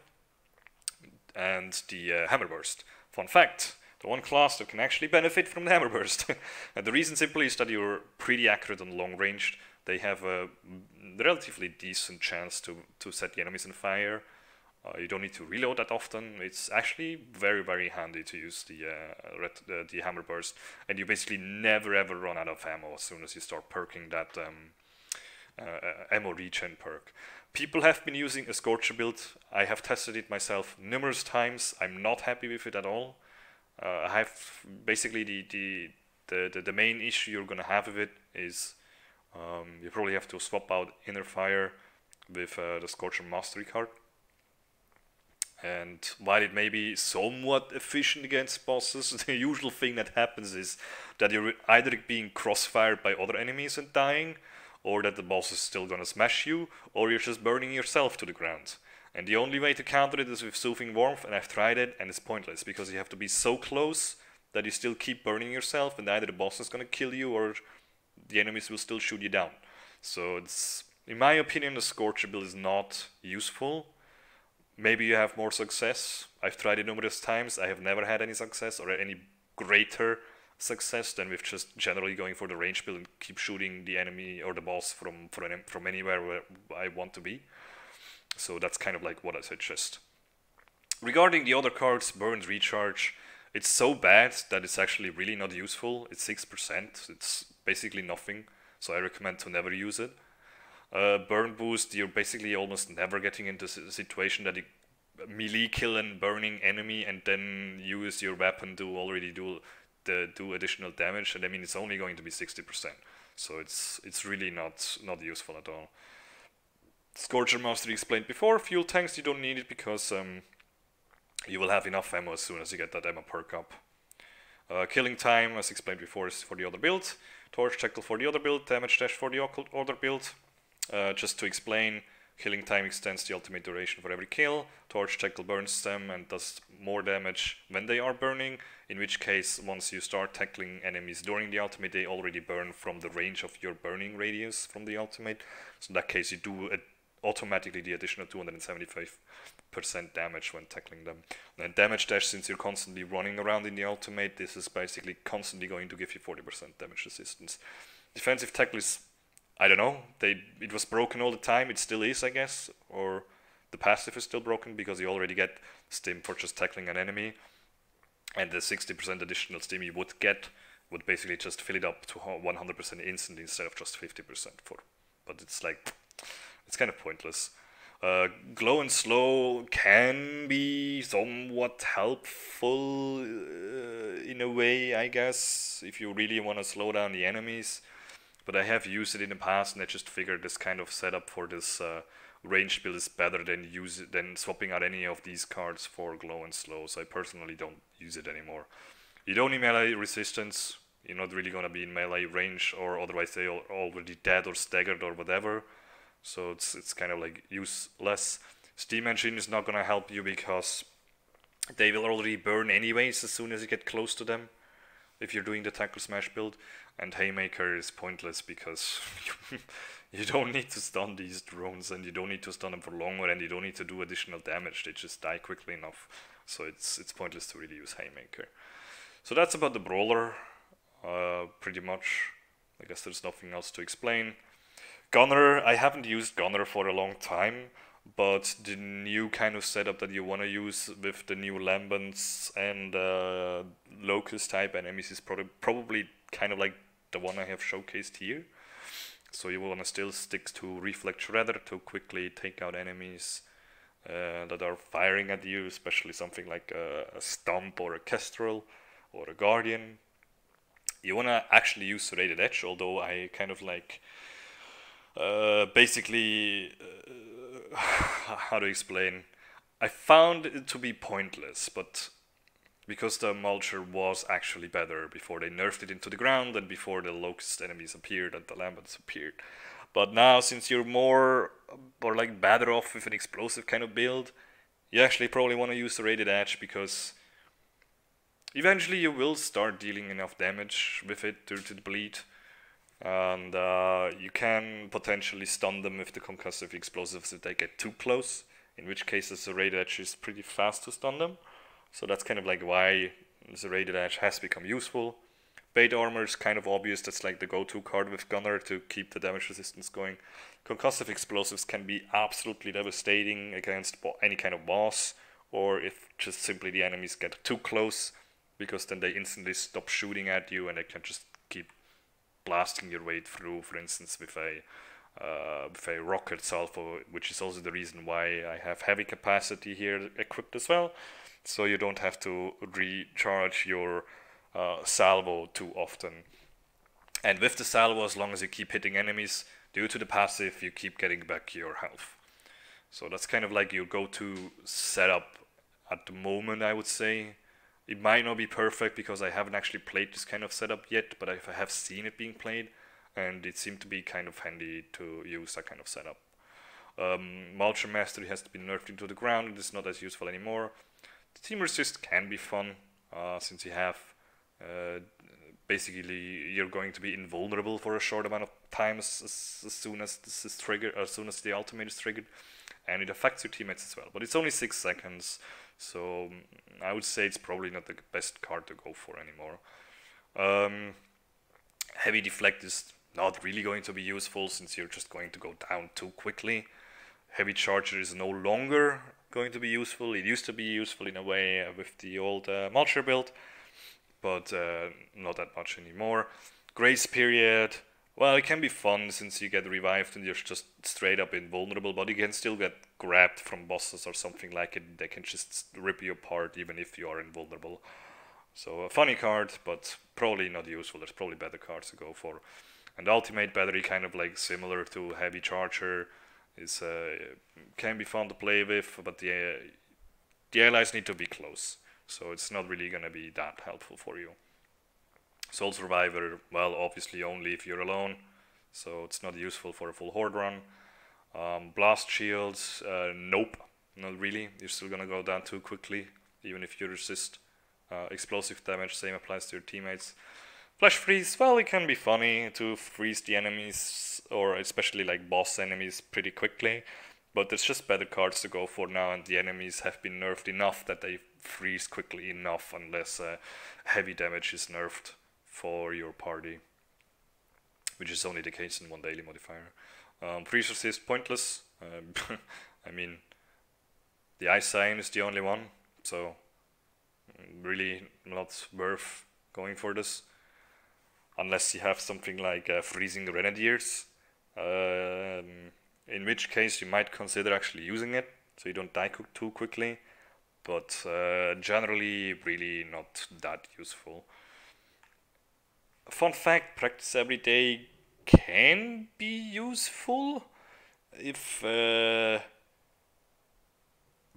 and the uh, Hammerburst. Fun fact, the one class that can actually benefit from the Hammerburst. And the reason simply is that you're pretty accurate on long range. they have a relatively decent chance to, to set the enemies on fire. Uh, you don't need to reload that often. It's actually very, very handy to use the, uh, red, uh, the hammer burst, and you basically never ever run out of ammo as soon as you start perking that um, uh, ammo regen perk. People have been using a Scorcher build. I have tested it myself numerous times. I'm not happy with it at all. Uh, I have basically the, the, the, the, the main issue you're gonna have with it is um, you probably have to swap out Inner Fire with uh, the Scorcher Mastery card. And while it may be somewhat efficient against bosses, the usual thing that happens is that you're either being crossfired by other enemies and dying, or that the boss is still gonna smash you, or you're just burning yourself to the ground. And the only way to counter it is with Soothing Warmth, and I've tried it, and it's pointless, because you have to be so close that you still keep burning yourself, and either the boss is gonna kill you, or the enemies will still shoot you down. So it's, in my opinion, the Scorcher build is not useful. Maybe you have more success. I've tried it numerous times. I have never had any success or any greater success than with just generally going for the range build and keep shooting the enemy or the boss from, from, from anywhere where I want to be. So that's kind of like what I suggest. Regarding the other cards, Burn Recharge, it's so bad that it's actually really not useful. It's six percent. It's basically nothing. So I recommend to never use it. Uh, burn boost, you're basically almost never getting into a situation that you melee kill and burning enemy and then use your weapon to already do the do additional damage, and I mean it's only going to be sixty percent, so it's it's really not not useful at all. Scorcher Mastery explained before. Fuel tanks, you don't need it because um, you will have enough ammo as soon as you get that ammo perk up. Uh, killing time, as explained before, is for the other build. Torch Tackle for the other build. Damage Dash for the other build. Uh, just to explain, killing time extends the ultimate duration for every kill. Torch Tackle burns them and does more damage when they are burning, in which case once you start tackling enemies during the ultimate, they already burn from the range of your burning radius from the ultimate. So in that case you do it automatically the additional two hundred seventy-five percent damage when tackling them. And then Damage Dash, since you're constantly running around in the ultimate, this is basically constantly going to give you forty percent damage resistance. Defensive Tackle is, I don't know, they, it was broken all the time, it still is I guess, or the passive is still broken because you already get stim for just tackling an enemy, and the sixty percent additional stim you would get would basically just fill it up to one hundred percent instantly instead of just fifty percent for, but it's like, it's kind of pointless. Uh, glow and slow can be somewhat helpful uh, in a way I guess, if you really want to slow down the enemies. But I have used it in the past, and I just figured this kind of setup for this uh, range build is better than use it, than swapping out any of these cards for glow and slow. So I personally don't use it anymore. You don't need melee resistance. You're not really gonna be in melee range, or otherwise they are already dead or staggered or whatever. So it's it's kind of like useless. Steam Engine is not gonna help you because they will already burn anyways as soon as you get close to them, if you're doing the Tackle Smash build. And Haymaker is pointless because you don't need to stun these drones, and you don't need to stun them for longer, and you don't need to do additional damage, they just die quickly enough. So it's it's pointless to really use Haymaker. So that's about the Brawler, uh, pretty much. I guess there's nothing else to explain. Gunner, I haven't used Gunner for a long time, but the new kind of setup that you want to use with the new Lambents and uh, Locust type enemies is pro probably kind of like the one I have showcased here. So you want to still stick to Reflect Shredder to quickly take out enemies uh, that are firing at you, especially something like a, a Stump or a Kestrel or a Guardian. You want to actually use Serrated Edge, although I kind of like uh, basically... Uh, how to explain, I found it to be pointless, but because the Mulcher was actually better before they nerfed it into the ground and before the Locust enemies appeared and the Lambents appeared. But now, since you're more or like better off with an explosive kind of build, you actually probably want to use the Rated Edge, because eventually you will start dealing enough damage with it due to the bleed. And uh, you can potentially stun them with the Concussive Explosives if they get too close, in which case the Serrated Edge is pretty fast to stun them. So that's kind of like why the Serrated Edge has become useful. Bait Armor is kind of obvious, that's like the go-to card with Gunner to keep the damage resistance going. Concussive Explosives can be absolutely devastating against any kind of boss, or if just simply the enemies get too close, because then they instantly stop shooting at you and they can just keep blasting your way through, for instance, with a uh, with a rocket salvo, which is also the reason why I have heavy capacity here equipped as well, so you don't have to recharge your uh, salvo too often. And with the salvo, as long as you keep hitting enemies, due to the passive, you keep getting back your health. So that's kind of like your go-to setup at the moment, I would say. It might not be perfect because I haven't actually played this kind of setup yet, but I have seen it being played, and it seemed to be kind of handy to use that kind of setup. Um, Malchor Mastery has to be nerfed into the ground, it is not as useful anymore. The Team Resist can be fun, uh, since you have... Uh, basically, you're going to be invulnerable for a short amount of time as, as, as soon as this is triggered, as soon as the ultimate is triggered, and it affects your teammates as well. But it's only six seconds, so I would say it's probably not the best card to go for anymore. Um, heavy Deflect is not really going to be useful since you're just going to go down too quickly. Heavy Charger is no longer going to be useful. It used to be useful in a way uh, with the old uh, Mulcher build, but uh, not that much anymore. Grace Period, well, it can be fun since you get revived and you're just straight up invulnerable, but you can still get grabbed from bosses or something like it. They can just rip you apart even if you are invulnerable. So a funny card, but probably not useful. There's probably better cards to go for. And Ultimate Battery, kind of like similar to Heavy Charger, is uh, can be fun to play with, but the, uh, the allies need to be close. So it's not really going to be that helpful for you. Soul Survivor, well, obviously only if you're alone, so it's not useful for a full horde run. Um, blast Shields, uh, nope, not really. You're still going to go down too quickly, even if you resist uh, explosive damage. Same applies to your teammates. Flash Freeze, well, it can be funny to freeze the enemies, or especially like boss enemies, pretty quickly. But there's just better cards to go for now, and the enemies have been nerfed enough that they freeze quickly enough unless uh, heavy damage is nerfed for your party, which is only the case in one daily modifier. Um, Priest Resist, pointless. Um, I mean, the Ice Sign is the only one, so really not worth going for this, unless you have something like uh, Freezing Grenadiers. Um, In which case you might consider actually using it, so you don't die too quickly, but uh, generally really not that useful. Fun fact, Practice Every Day can be useful if uh,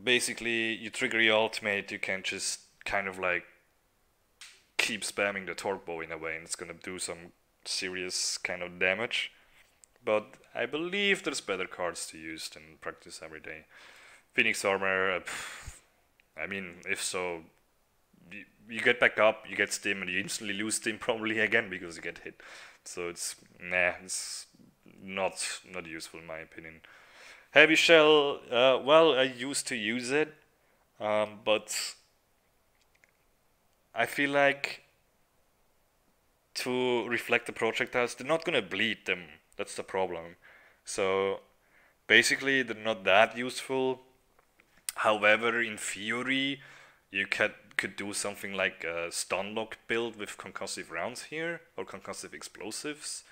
basically you trigger your ultimate, you can just kind of like keep spamming the torque bow in a way, and it's gonna do some serious kind of damage. But I believe there's better cards to use than Practice Every Day. Phoenix Armor, uh, pff, I mean, if so, you, you get back up, you get Stim, and you instantly lose Stim probably again because you get hit. So it's, nah, it's not, not useful in my opinion. Heavy Shell, uh, well, I used to use it, um, but I feel like to reflect the projectiles, they're not gonna bleed them. That's the problem. So basically they're not that useful. However, in theory, you could, could do something like a stun lock build with concussive rounds here, or concussive explosives.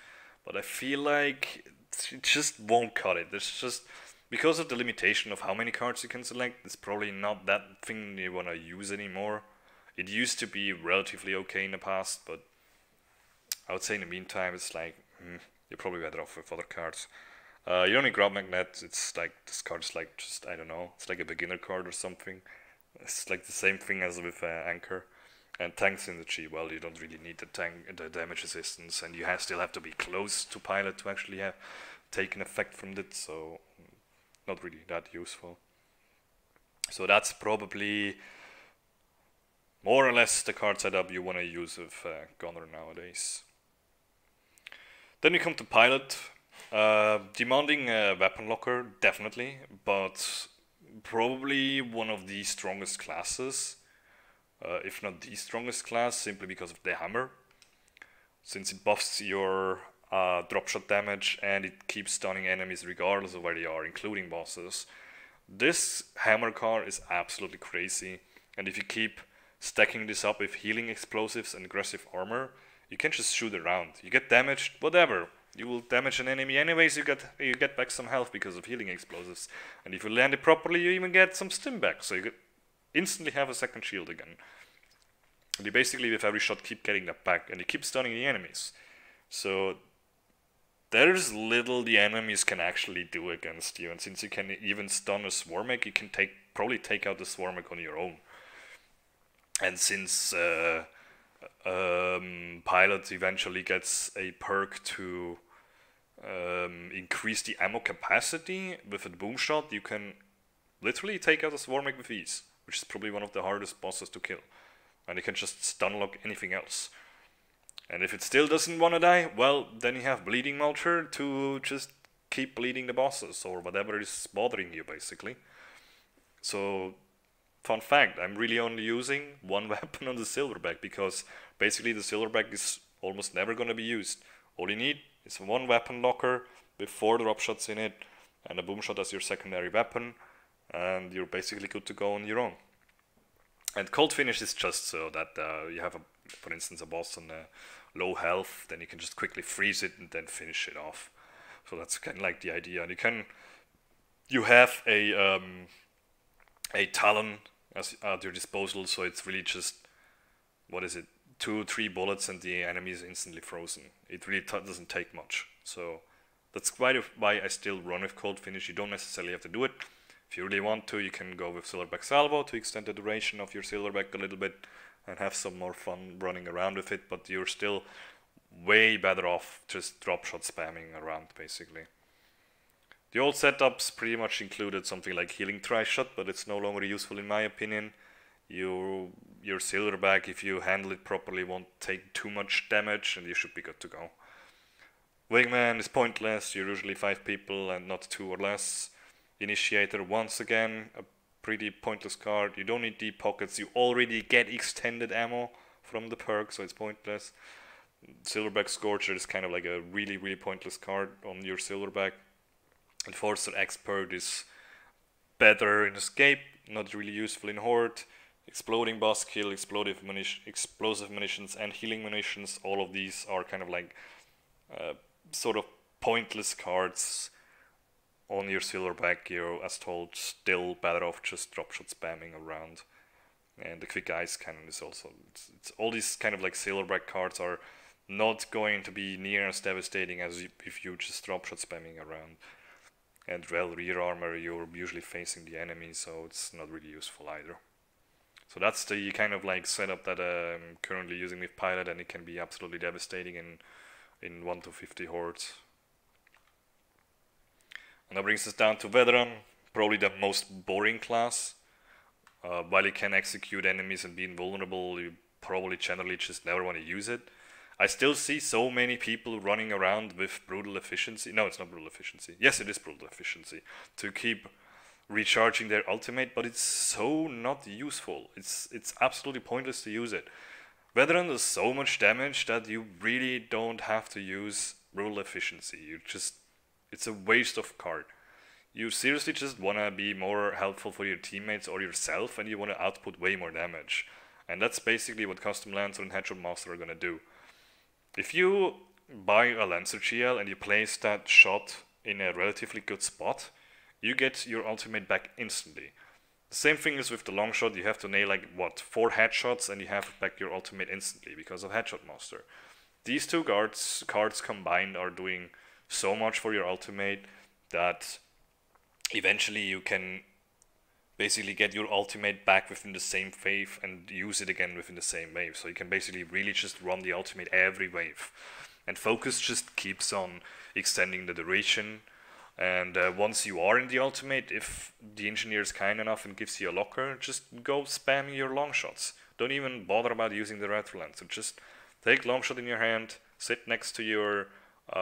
But I feel like it just won't cut it. There's just, because of the limitation of how many cards you can select, it's probably not that thing you want to use anymore. It used to be relatively okay in the past, but I would say in the meantime it's like... Mm, you're probably better off with other cards. Uh, Ionic Grub Magnet, it's like, this card's like just, I don't know, it's like a beginner card or something. It's like the same thing as with uh, Anchor. And Tank Synergy, well, you don't really need the tank, the damage resistance, and you have, still have to be close to Pilot to actually have taken effect from it, so not really that useful. So that's probably more or less the card setup you want to use with uh, Gunner nowadays. Then we come to Pilot, uh, demanding a weapon locker, definitely, but probably one of the strongest classes, uh, if not the strongest class, simply because of the hammer. since it buffs your uh, drop shot damage and it keeps stunning enemies regardless of where they are, including bosses. This hammer car is absolutely crazy, and if you keep stacking this up with healing explosives and aggressive armor, you can just shoot around. You get damaged, whatever. You will damage an enemy anyways, you get you get back some health because of healing explosives. And if you land it properly, you even get some stim back, so you get instantly have a second shield again. And you basically with every shot keep getting that back, and you keep stunning the enemies. So there's little the enemies can actually do against you, and since you can even stun a Swarmak, you can take probably take out the Swarmak on your own. And since uh, um, Pilot eventually gets a perk to um, increase the ammo capacity with a boom shot, you can literally take out a Swarmak with ease, which is probably one of the hardest bosses to kill. And you can just stun lock anything else. And if it still doesn't want to die, well, then you have Bleeding Mulcher to just keep bleeding the bosses or whatever is bothering you, basically. So, fun fact, I'm really only using one weapon on the Silverback, because basically the Silverback is almost never going to be used. All you need is one weapon locker with four drop shots in it and a boom shot as your secondary weapon, and you're basically good to go on your own. And Cold Finish is just so that uh, you have, a, for instance, a boss on a low health, then you can just quickly freeze it and then finish it off. So that's kind of like the idea. And you can, you have a um, a Talon as, at your disposal, so it's really just, what is it, two, three bullets and the enemy is instantly frozen. It really t doesn't take much. So that's quite a, why I still run with Cold Finish. You don't necessarily have to do it. If you really want to, you can go with Silverback Salvo to extend the duration of your Silverback a little bit and have some more fun running around with it, but you're still way better off just drop shot spamming around, basically. The old setups pretty much included something like Healing Tri-Shot, but it's no longer useful in my opinion. You, your Silverback, if you handle it properly, won't take too much damage and you should be good to go. Wingman is pointless, you're usually five people and not two or less. Initiator, once again, a pretty pointless card. You don't need deep pockets, you already get extended ammo from the perk, so it's pointless. Silverback Scorcher is kind of like a really, really pointless card on your Silverback. Enforcer Expert is better in Escape, not really useful in Horde. Exploding Boss Kill, explosive munition, explosive munitions, and healing munitions, all of these are kind of like uh, sort of pointless cards. On your Silverback, you're, as told, still better off just drop shot spamming around. And the Quick Eyes Cannon is also... It's, it's, all these kind of like Silverback cards are not going to be near as devastating as if you just drop shot spamming around. And well, Rear Armor, you're usually facing the enemy, so it's not really useful either. So that's the kind of like setup that I'm currently using with Pilot, and it can be absolutely devastating in, in one to fifty hordes. And that brings us down to Veteran, probably the most boring class. Uh, while you can execute enemies and be invulnerable, you probably generally just never want to use it. I still see so many people running around with Brutal Efficiency. No, it's not Brutal Efficiency. Yes, it is Brutal Efficiency. To keep recharging their ultimate, but it's so not useful. It's, it's absolutely pointless to use it. Veteran does so much damage that you really don't have to use Brutal Efficiency. You just... It's a waste of card. You seriously just want to be more helpful for your teammates or yourself, and you want to output way more damage. And that's basically what Custom Lancer and Hedgehog Master are going to do. If you buy a Lancer G L and you place that shot in a relatively good spot, you get your ultimate back instantly. The same thing is with the long shot. You have to nail like, what, four headshots and you have back your ultimate instantly because of Hedgehog Master. These two guards, cards combined are doing... so much for your ultimate that eventually you can basically get your ultimate back within the same wave and use it again within the same wave. So you can basically really just run the ultimate every wave. And focus just keeps on extending the duration. And uh, once you are in the ultimate, if the engineer is kind enough and gives you a locker, just go spamming your long shots. Don't even bother about using the retro lancer. Just take long shot in your hand, sit next to your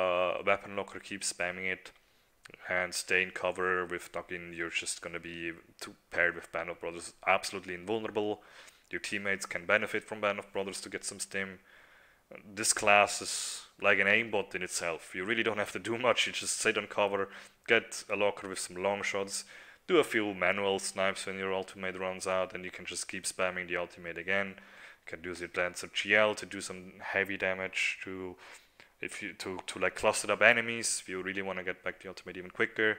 Uh, weapon locker, keep spamming it, and stay in cover with Duckin. You're just gonna be too paired with Band of Brothers, absolutely invulnerable. Your teammates can benefit from Band of Brothers to get some stim, this class is like an aimbot in itself. You really don't have to do much. You just sit on cover, get a locker with some long shots, do a few manual snipes when your ultimate runs out, and you can just keep spamming the ultimate again. You can use your Lancer G L to do some heavy damage to, if you to to like cluster up enemies if you really want to get back the ultimate even quicker.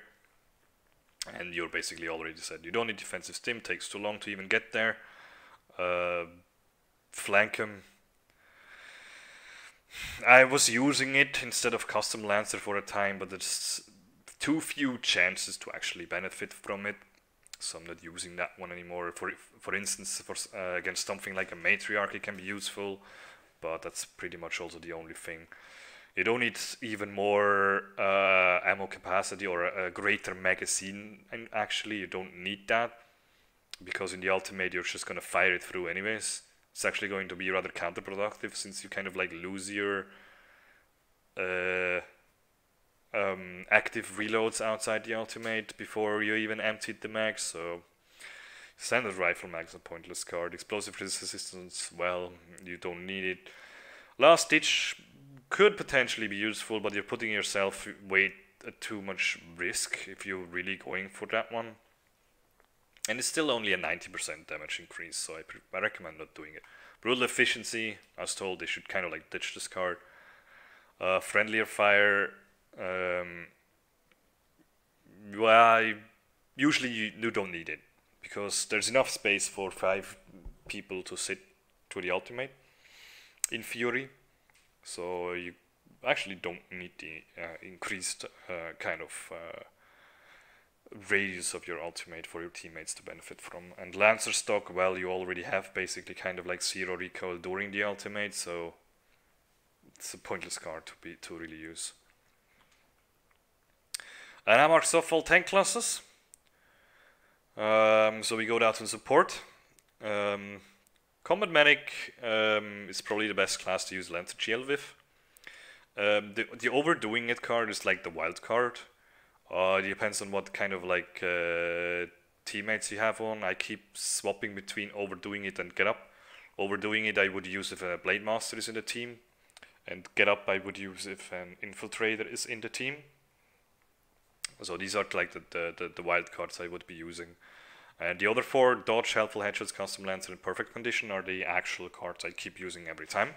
And you're basically already set. You don't need defensive stim. Takes too long to even get there. Uh, flank him. I was using it instead of Custom Lancer for a time, but there's too few chances to actually benefit from it, so I'm not using that one anymore. For for instance, for uh, against something like a Matriarch, it can be useful, but that's pretty much also the only thing. You don't need even more uh, ammo capacity or a, a greater magazine, and actually you don't need that, because in the ultimate you're just going to fire it through anyways. It's actually going to be rather counterproductive, since you kind of like lose your uh, um, active reloads outside the ultimate before you even emptied the mag. So standard rifle mag's a pointless card. Explosive resistance, well, you don't need it. Last Stitch could potentially be useful, but you're putting yourself way at too much risk if you're really going for that one. And it's still only a ninety percent damage increase, so I, pre I recommend not doing it. Brutal Efficiency, I was told they should kind of like ditch this card. Uh, friendlier Fire, um, well, I, usually you, you don't need it, because there's enough space for five people to sit to the ultimate in Fury. So you actually don't need the uh, increased uh, kind of... Uh, radius of your ultimate for your teammates to benefit from. And Lancer stock, well, you already have basically kind of like zero recoil during the ultimate, so it's a pointless card to be to really use. And I marked off all tank classes. Um, so we go down to support. Um, Combat Medic um, is probably the best class to use Lancer G L with. Um, the, the overdoing it card is like the wild card. Uh, it depends on what kind of like uh, teammates you have on. I keep swapping between overdoing it and get up. Overdoing it I would use if a Blade Master is in the team, and get up I would use if an Infiltrator is in the team. So these are like the, the, the, the wild cards I would be using. And the other four, Dodge, Helpful Headshots, Custom Lancer, and Perfect Condition, are the actual cards I keep using every time.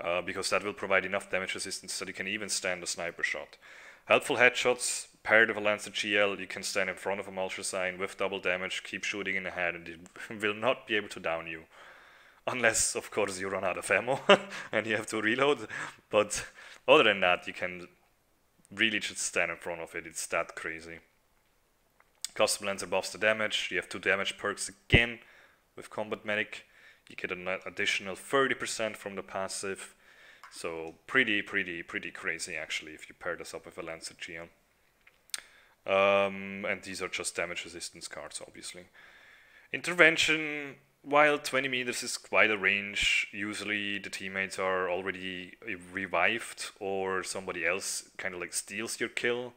Uh, because that will provide enough damage resistance that you can even stand a sniper shot. Helpful Headshots, paired with a Lancer G L, you can stand in front of a Mulcher sign with double damage, keep shooting in the head, and it will not be able to down you. Unless, of course, you run out of ammo and you have to reload. But other than that, you can really just stand in front of it. It's that crazy. Custom Lancer buffs the damage. You have two damage perks again with Combat Medic. You get an additional thirty percent from the passive. So pretty, pretty, pretty crazy actually if you pair this up with a Lancer G L. Um, and these are just damage resistance cards, obviously. Intervention, while twenty meters is quite a range, usually the teammates are already revived or somebody else kind of like steals your kill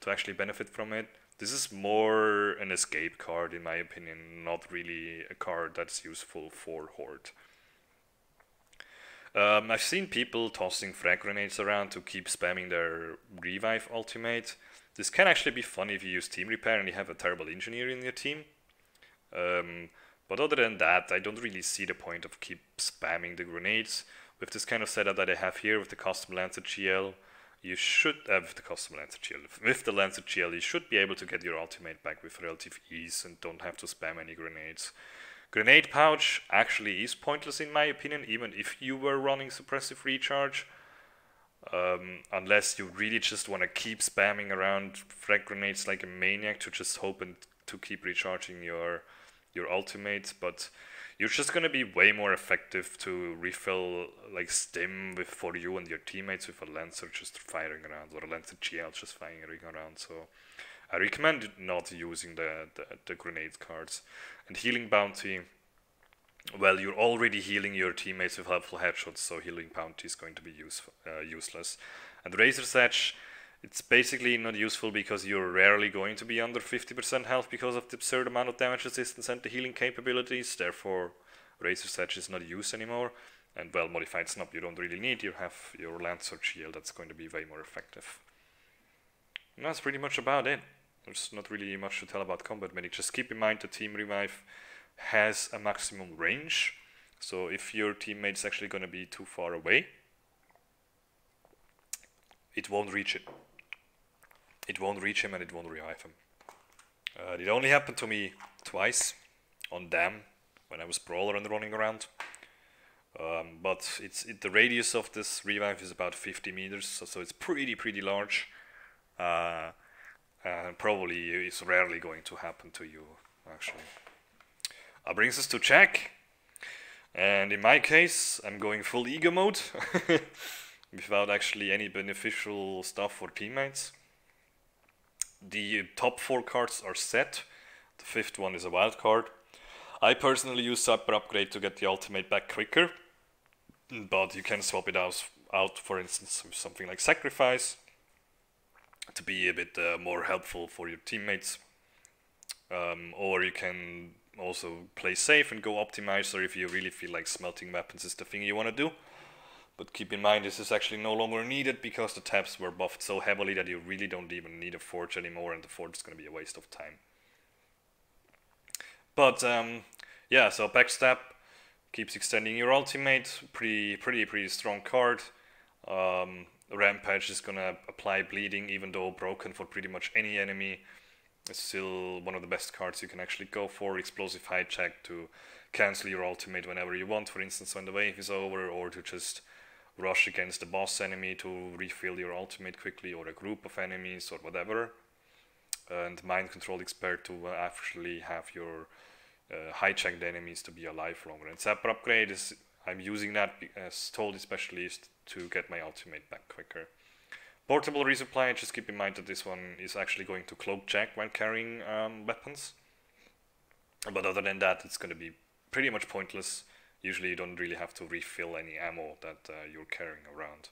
to actually benefit from it. This is more an escape card in my opinion, not really a card that's useful for Horde. Um, I've seen people tossing frag grenades around to keep spamming their revive ultimate. This can actually be funny if you use team repair and you have a terrible engineer in your team. Um, but other than that, I don't really see the point of keep spamming the grenades. With this kind of setup that I have here with the Custom Lancer G L, you should have uh, with the Custom Lancer G L. With the Lancer G L, you should be able to get your ultimate back with relative ease and don't have to spam any grenades. Grenade pouch actually is pointless in my opinion, even if you were running suppressive recharge. Um, unless you really just want to keep spamming around frag grenades like a maniac to just hope and to keep recharging your your ultimate. But you're just going to be way more effective to refill like stim with for you and your teammates with a Lancer just firing around, or a Lancer G L just firing around. So I recommend not using the, the, the grenade cards. And Healing Bounty, well, you're already healing your teammates with helpful headshots, so Healing Bounty is going to be use, uh, useless. And Razor's Edge, it's basically not useful because you're rarely going to be under fifty percent health because of the absurd amount of damage resistance and the healing capabilities, therefore Razor's Edge is not used anymore. And well, modified snub you don't really need, you have your Lancer G L that's going to be way more effective. And that's pretty much about it. There's not really much to tell about combat medic. Just keep in mind the team revive has a maximum range, so if your teammate's actually going to be too far away, it won't reach it. It won't reach him and it won't revive him. Uh, it only happened to me twice on Dam when I was brawler and running around. Um, but it's it, the radius of this revive is about fifty meters, so, so it's pretty pretty large. Uh, and probably it's rarely going to happen to you, actually. That brings us to check. And in my case, I'm going full ego mode without actually any beneficial stuff for teammates. The top four cards are set. The fifth one is a wild card. I personally use Cyber Upgrade to get the ultimate back quicker, but you can swap it out, out for instance, with something like Sacrifice to be a bit uh, more helpful for your teammates. Um, or you can also play safe and go Optimizer if you really feel like smelting weapons is the thing you want to do. But keep in mind, this is actually no longer needed because the tabs were buffed so heavily that you really don't even need a forge anymore, and the forge is going to be a waste of time. But um, yeah, so backstab keeps extending your ultimate. Pretty, pretty, pretty strong card. Um, Rampage is gonna apply bleeding, even though broken for pretty much any enemy. It's still one of the best cards you can actually go for. Explosive hijack to cancel your ultimate whenever you want, for instance when the wave is over, or to just rush against the boss enemy to refill your ultimate quickly, or a group of enemies, or whatever. And mind control expert to actually have your Uh, hijack the enemies to be alive longer. And Zapper Upgrade is, I'm using that as told especially to get my ultimate back quicker. Portable resupply, just keep in mind that this one is actually going to cloak check when carrying um, weapons. But other than that, it's going to be pretty much pointless. Usually you don't really have to refill any ammo that uh, you're carrying around.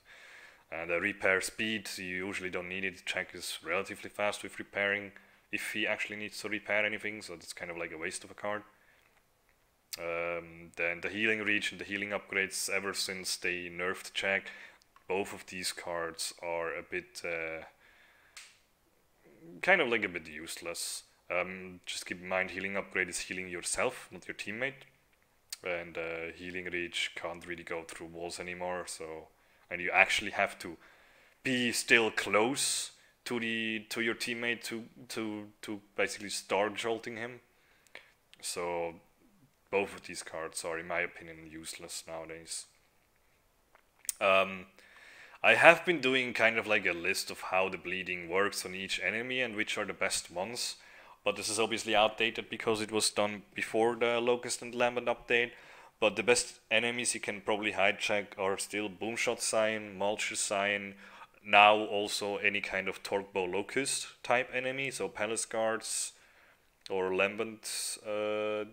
And the repair speed, you usually don't need it. Check is relatively fast with repairing, if he actually needs to repair anything, so that's kind of like a waste of a card. Um, then the healing reach and the healing upgrades, ever since they nerfed Jack, both of these cards are a bit, uh, kind of like a bit useless. Um, just keep in mind, healing upgrade is healing yourself, not your teammate. And uh, healing reach can't really go through walls anymore, so, and you actually have to be still close to the to your teammate to to to basically start jolting him. So both of these cards are, in my opinion, useless nowadays. Um, I have been doing kind of like a list of how the bleeding works on each enemy and which are the best ones, but this is obviously outdated because it was done before the Locust and Lambent update. But the best enemies you can probably hijack are still Boomshot Scion, Mulcher Scion, now also any kind of Torque Bow Locust type enemy, so Palace Guards or Lambent, uh,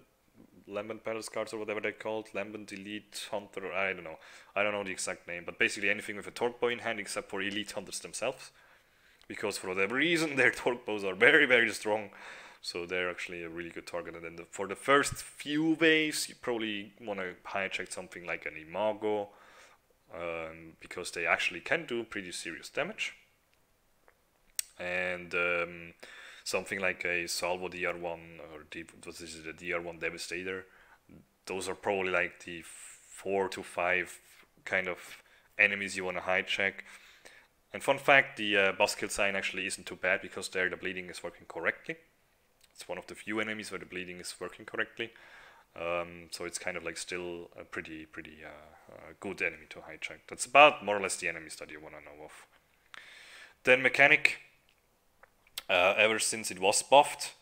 Lambent Palace Guards or whatever they're called, Lambent Elite Hunter, or I don't know, I don't know the exact name, but basically anything with a Torque Bow in hand except for Elite Hunters themselves, because for whatever reason their Torque Bows are very very strong, so they're actually a really good target. And then the, for the first few waves you probably want to hijack something like an Imago, Um, because they actually can do pretty serious damage, and um, something like a Salvo D R one or the, what is it, the D R one Devastator. Those are probably like the four to five kind of enemies you want to hijack. And fun fact, the uh, Buzzkill sign actually isn't too bad because there the bleeding is working correctly. It's one of the few enemies where the bleeding is working correctly. Um, so it's kind of like still a pretty, pretty uh, uh, good enemy to hijack. That's about more or less the enemies that you want to know of. Then mechanic, uh, ever since it was buffed,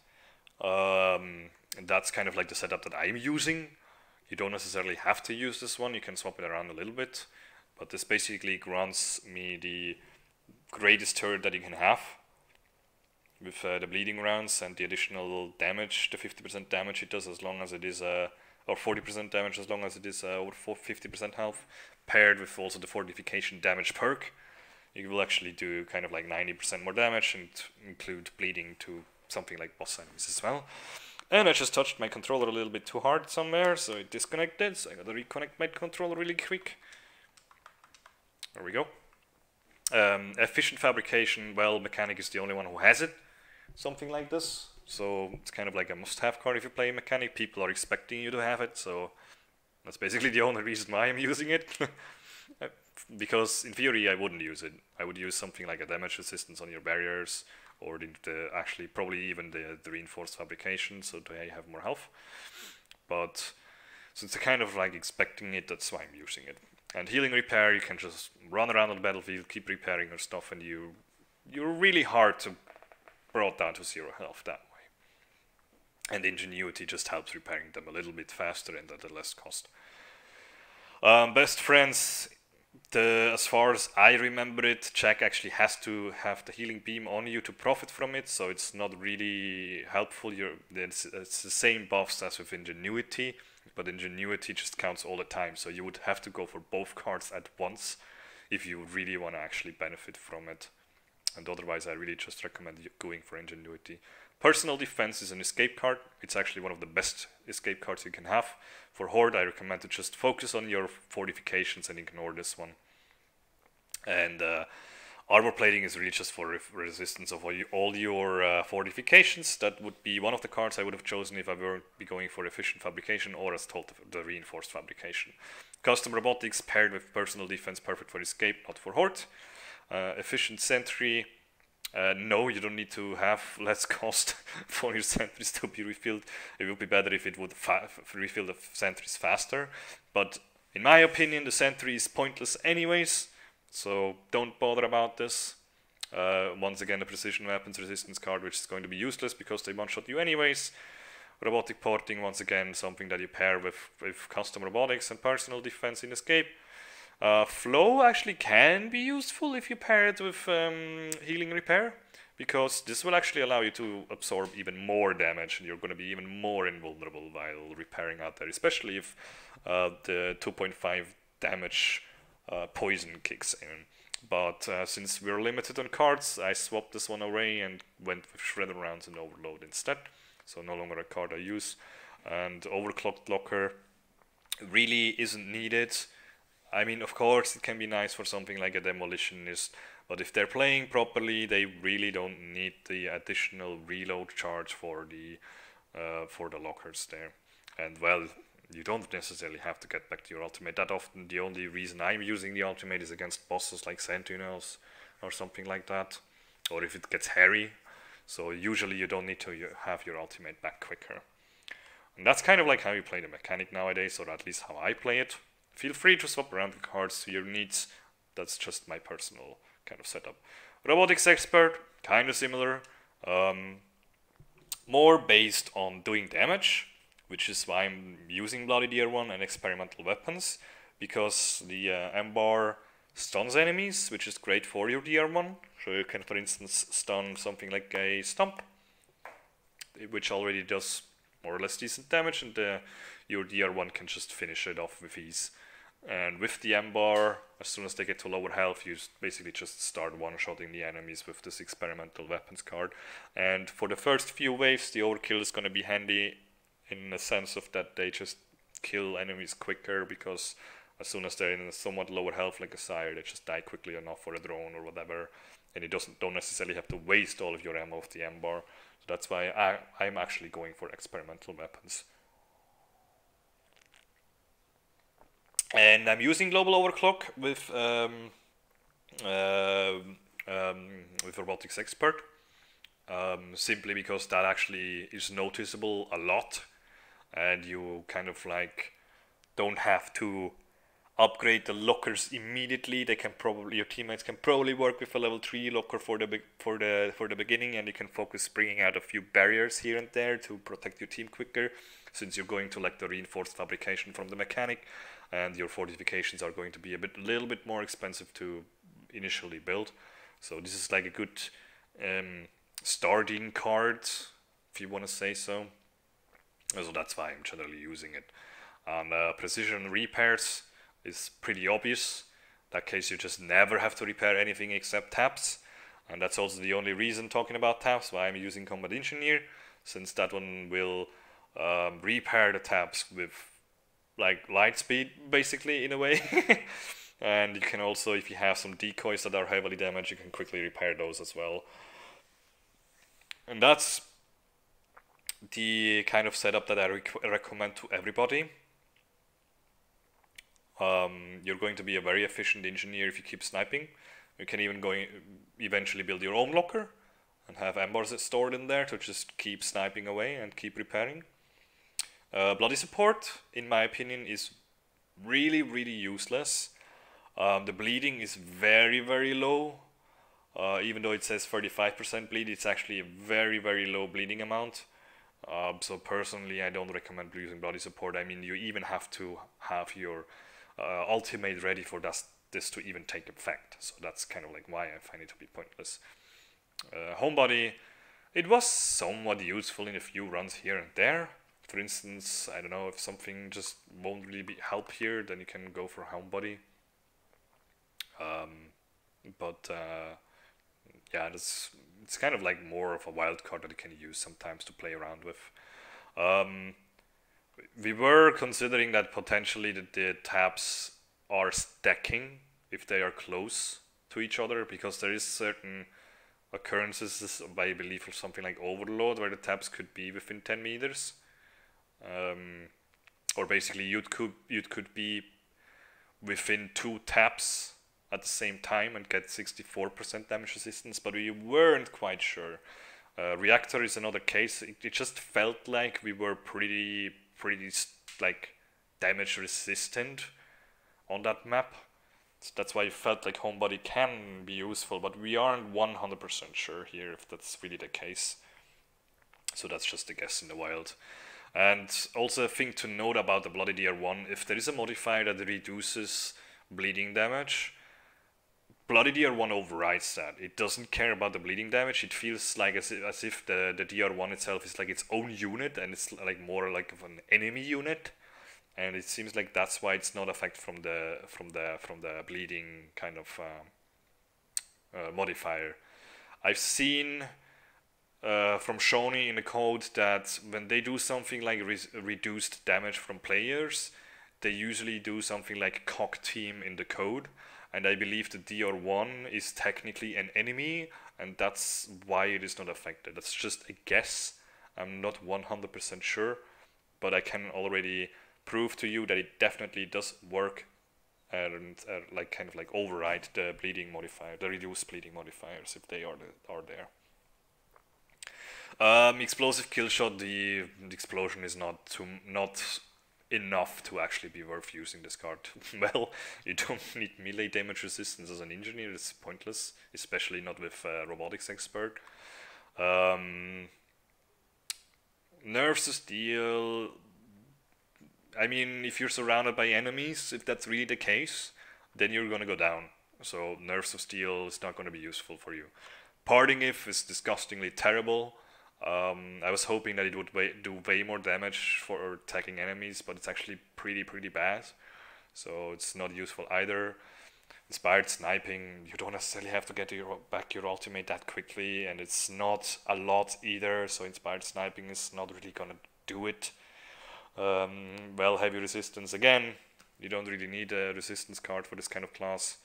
um, that's kind of like the setup that I'm using. You don't necessarily have to use this one, you can swap it around a little bit, but this basically grants me the greatest turret that you can have, with uh, the bleeding rounds and the additional damage, the fifty percent damage it does as long as it is, uh, or forty percent damage as long as it is uh, over fifty percent health, paired with also the fortification damage perk. You will actually do kind of like ninety percent more damage and include bleeding to something like boss enemies as well. And I just touched my controller a little bit too hard somewhere, so it disconnected, so I gotta reconnect my controller really quick. There we go. Um, efficient fabrication, well, mechanic is the only one who has it. Something like this. So it's kind of like a must-have card if you play mechanic. People are expecting you to have it, so that's basically the only reason why I'm using it. Because in theory I wouldn't use it. I would use something like a damage resistance on your barriers, or the, the, actually probably even the, the reinforced fabrication, so they have more health. But since they're kind of like expecting it, that's why I'm using it. And healing repair, you can just run around on the battlefield, keep repairing your stuff, and you, you're really hard to brought down to zero health that way. And ingenuity just helps repairing them a little bit faster and at a less cost. Um, best friends, the, as far as I remember it, Jack actually has to have the healing beam on you to profit from it, so it's not really helpful. You're, it's, it's the same buffs as with ingenuity, but ingenuity just counts all the time, so you would have to go for both cards at once if you really want to actually benefit from it. And otherwise, I really just recommend going for ingenuity. Personal defense is an escape card. It's actually one of the best escape cards you can have. For Horde, I recommend to just focus on your fortifications and ignore this one. And uh, armor plating is really just for re resistance of all, you, all your uh, fortifications. That would be one of the cards I would have chosen if I were be going for efficient fabrication, or as told, the reinforced fabrication. Custom robotics paired with personal defense, perfect for escape, not for Horde. Uh, efficient sentry, uh, no, you don't need to have less cost for your sentries to be refilled. It would be better if it would fa refill the sentries faster, but in my opinion the sentry is pointless anyways, so don't bother about this. Uh, once again, the precision weapons resistance card, which is going to be useless because they one-shot you anyways. Robotic porting, once again, something that you pair with, with custom robotics and personal defense in escape. Uh, flow actually can be useful if you pair it with um, healing repair, because this will actually allow you to absorb even more damage, and you're going to be even more invulnerable while repairing out there, especially if uh, the two point five damage uh, poison kicks in. But uh, since we're limited on cards, I swapped this one away and went with shredder rounds and overload instead, so no longer a card I use. And overclocked locker really isn't needed. I mean, of course, it can be nice for something like a demolitionist, but if they're playing properly, they really don't need the additional reload charge for the uh, for the lockers there. And well, you don't necessarily have to get back to your ultimate that often. The only reason I'm using the ultimate is against bosses like Sentinels or something like that, or if it gets hairy. So usually you don't need to have your ultimate back quicker. And that's kind of like how you play the mechanic nowadays, or at least how I play it. Feel free to swap around the cards to your needs. That's just my personal kind of setup. Robotics expert, kind of similar. Um, more based on doing damage, which is why I'm using Bloody Deer one and experimental weapons, because the uh, M-bar stuns enemies, which is great for your D R one. So you can, for instance, stun something like a stump, which already does more or less decent damage, and uh, your D R one can just finish it off with ease. And with the M-bar, as soon as they get to lower health, you basically just start one-shotting the enemies with this experimental weapons card. And for the first few waves, the overkill is going to be handy in the sense of that they just kill enemies quicker, because as soon as they're in a somewhat lower health, like a sire, they just die quickly enough for a drone or whatever, and you doesn't, don't necessarily have to waste all of your ammo of the M-bar. So that's why I, I'm actually going for experimental weapons. And I'm using global overclock with um, uh, um, with robotics expert, um, simply because that actually is noticeable a lot, and you kind of like don't have to upgrade the lockers immediately. They can probably, your teammates can probably work with a level three locker for the for the for the beginning, and you can focus bringing out a few barriers here and there to protect your team quicker, since you're going to like the reinforced fabrication from the mechanic. And your fortifications are going to be a bit, little bit more expensive to initially build. So this is like a good um, starting card, if you want to say so. So that's why I'm generally using it. And uh, precision repairs is pretty obvious. In that case, you just never have to repair anything except taps. And that's also the only reason, talking about taps, why I'm using Combat Engineer, since that one will um, repair the taps with like light speed, basically, in a way. And you can also, if you have some decoys that are heavily damaged, you can quickly repair those as well. And that's the kind of setup that I rec recommend to everybody. Um, you're going to be a very efficient engineer if you keep sniping. You can even go eventually build your own locker and have Ambush stored in there to just keep sniping away and keep repairing. Uh, bloody support, in my opinion, is really, really useless. Um, the bleeding is very, very low. Uh, even though it says thirty-five percent bleed, it's actually a very, very low bleeding amount. Um, so personally, I don't recommend using bloody support. I mean, you even have to have your uh, ultimate ready for this, this to even take effect. So that's kind of like why I find it to be pointless. Uh, homebody, it was somewhat useful in a few runs here and there. For instance, I don't know, if something just won't really be help here, then you can go for homebody. Um, but uh, yeah, it's, it's kind of like more of a wild card that you can use sometimes to play around with. Um, we were considering that potentially the, the tabs are stacking if they are close to each other, because there is certain occurrences, I believe, of something like overload where the tabs could be within ten meters. Um, or basically you could, you could be within two taps at the same time and get sixty-four percent damage resistance, but we weren't quite sure. Uh, reactor is another case. It, it just felt like we were pretty, pretty like damage resistant on that map. So that's why it felt like homebody can be useful, but we aren't one hundred percent sure here if that's really the case. So that's just a guess in the wild. And also a thing to note about the bloody D R one, if there is a modifier that reduces bleeding damage, bloody D R one overrides that. It doesn't care about the bleeding damage. It feels like as if, as if the, the D R one itself is like its own unit, and it's like more like of an enemy unit. And it seems like that's why it's not affected from the from the from the bleeding kind of uh, uh, modifier. I've seen. Uh, from Shoney in the code that when they do something like re reduced damage from players, they usually do something like cock team in the code, and I believe the D R one is technically an enemy, and that's why it is not affected. That's just a guess. I'm not one hundred percent sure, but I can already prove to you that it definitely does work and uh, like kind of like override the bleeding modifier, the reduced bleeding modifiers if they are the, are there. Um, explosive kill shot. The, the explosion is not too, not enough to actually be worth using this card. Well, you don't need melee damage resistance as an engineer. It's pointless, especially not with a robotics expert. Um, nerves to steel. I mean, if you're surrounded by enemies, if that's really the case, then you're gonna go down. So nerves of steel is not gonna be useful for you. Parting if is disgustingly terrible. Um, I was hoping that it would way, do way more damage for attacking enemies, but it's actually pretty, pretty bad. So it's not useful either. Inspired sniping, you don't necessarily have to get your, back your ultimate that quickly, and it's not a lot either, so inspired sniping is not really gonna do it. Um, well, heavy resistance, again, you don't really need a resistance card for this kind of class.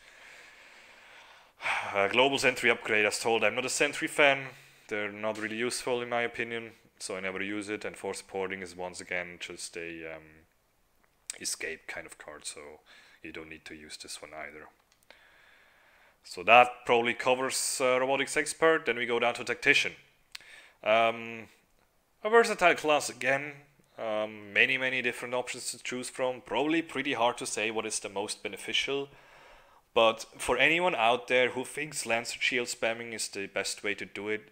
Uh, global sentry upgrade, as told, I'm not a sentry fan. They're not really useful in my opinion, so I never use it. And force porting is once again just a um, escape kind of card, so you don't need to use this one either. So that probably covers uh, robotics expert. Then we go down to tactician. Um, a versatile class again. Um, many many different options to choose from. Probably pretty hard to say what is the most beneficial. But for anyone out there who thinks Lancer Shield spamming is the best way to do it,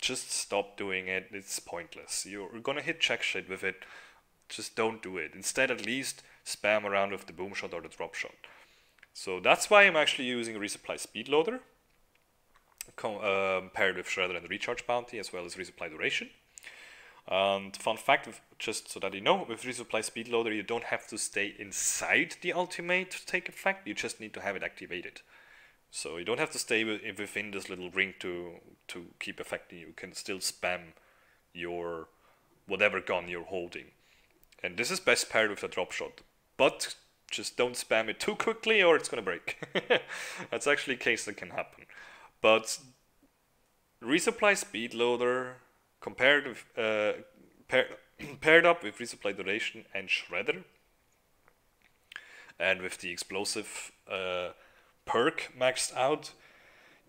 just stop doing it. It's pointless. You're gonna hit check shit with it. Just don't do it. Instead, at least spam around with the boom shot or the drop shot. So that's why I'm actually using resupply speed loader, um, paired with shredder and recharge bounty, as well as resupply duration. And fun fact, just so that you know, with resupply speed loader, you don't have to stay inside the ultimate to take effect. You just need to have it activated. So you don't have to stay within this little ring to to keep affecting. You can still spam your whatever gun you're holding. And this is best paired with a drop shot, but just don't spam it too quickly or it's gonna break. That's actually a case that can happen. But resupply speed loader compared with uh, pair, paired up with resupply duration and shredder, and with the explosive uh, perk maxed out,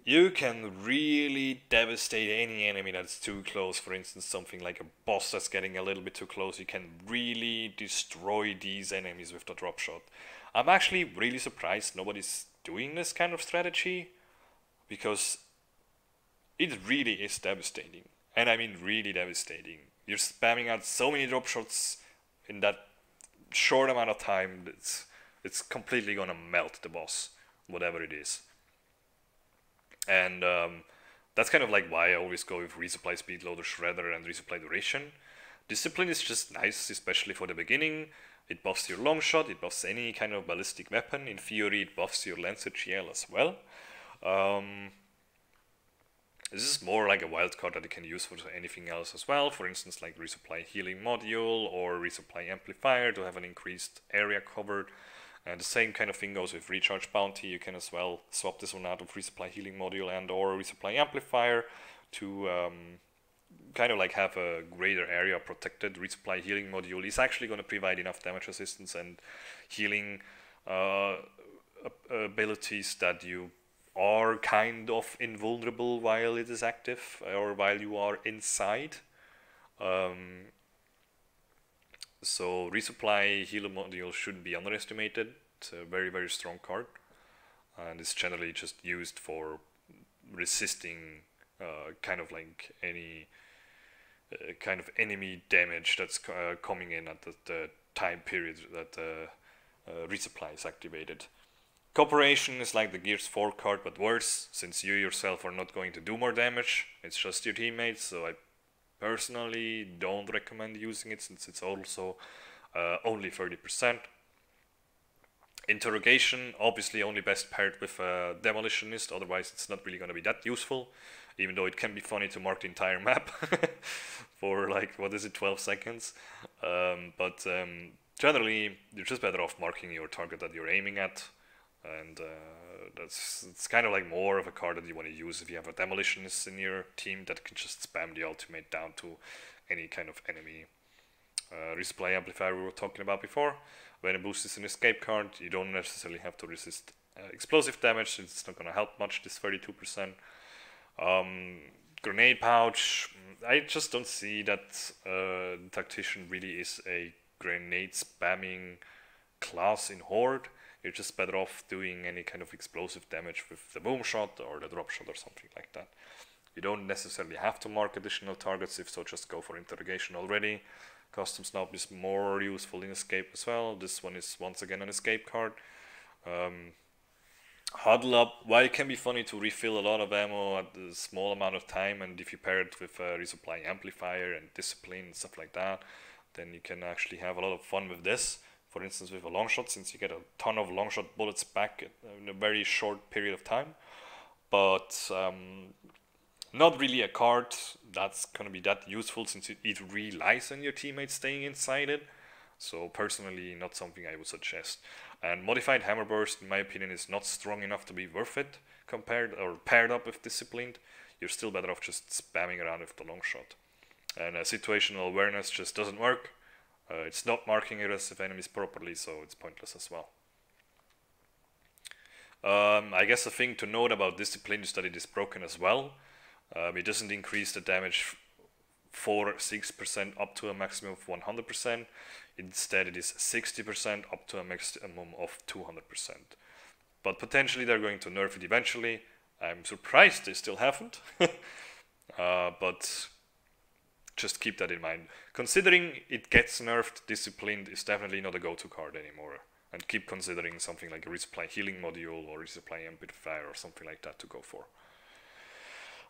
you can really devastate any enemy that's too close. For instance, something like a boss that's getting a little bit too close, you can really destroy these enemies with the drop shot. I'm actually really surprised nobody's doing this kind of strategy, because it really is devastating. And I mean really devastating. You're spamming out so many drop shots in that short amount of time, it's, it's completely gonna melt the boss, whatever it is. And um, that's kind of like why I always go with resupply speed loader, shredder, and resupply duration. Discipline is just nice, especially for the beginning. It buffs your long shot, it buffs any kind of ballistic weapon. In theory, it buffs your Lancer G L as well. Um, this is more like a wildcard that you can use for anything else as well. For instance, like resupply healing module or resupply amplifier to have an increased area covered. And the same kind of thing goes with recharge bounty. You can as well swap this one out of resupply healing module and or resupply amplifier to um, kind of like have a greater area protected. Resupply healing module is actually going to provide enough damage resistance and healing uh, abilities that you are kind of invulnerable while it is active or while you are inside. Um, So resupply healer module shouldn't be underestimated. It's a very very strong card, and it's generally just used for resisting uh, kind of like any uh, kind of enemy damage that's uh, coming in at the, the time period that uh, uh, resupply is activated. Cooperation is like the Gears four card but worse, since you yourself are not going to do more damage. It's just your teammates, so I personally don't recommend using it, since it's also uh, only thirty percent. Interrogation, obviously only best paired with a demolitionist, otherwise it's not really going to be that useful, even though it can be funny to mark the entire map for like, what is it, twelve seconds. Um, but um, generally you're just better off marking your target that you're aiming at, and uh, that's it's kind of like more of a card that you want to use if you have a demolitionist in your team that can just spam the ultimate down to any kind of enemy. Uh, resupply amplifier we were talking about before. When a boost is an escape card, you don't necessarily have to resist uh, explosive damage, since it's not going to help much, this thirty-two percent. Um, grenade pouch, I just don't see that uh, the tactician really is a grenade spamming class in Horde. You're just better off doing any kind of explosive damage with the boom shot or the drop shot or something like that. You don't necessarily have to mark additional targets, if so just go for interrogation already. Custom Snob is more useful in escape as well. This one is once again an escape card. Um, huddle up, while it can be funny to refill a lot of ammo at a small amount of time, and if you pair it with a resupply amplifier and discipline and stuff like that, then you can actually have a lot of fun with this. For instance, with a long shot, since you get a ton of long shot bullets back in a very short period of time. But um, not really a card that's going to be that useful, since it, it relies on your teammates staying inside it. So personally, not something I would suggest. And modified hammer burst, in my opinion, is not strong enough to be worth it compared or paired up with disciplined. You're still better off just spamming around with the long shot. And uh, situational awareness just doesn't work. Uh, it's not marking aggressive enemies properly, so it's pointless as well. Um, I guess a thing to note about discipline is that it is broken as well. Um, it doesn't increase the damage for six percent up to a maximum of one hundred percent. Instead, it is sixty percent up to a maximum of two hundred percent. But potentially they're going to nerf it eventually. I'm surprised they still haven't. uh, but... Just keep that in mind. Considering it gets nerfed, disciplined is definitely not a go-to card anymore. And keep considering something like a resupply healing module or resupply amplifier or something like that to go for.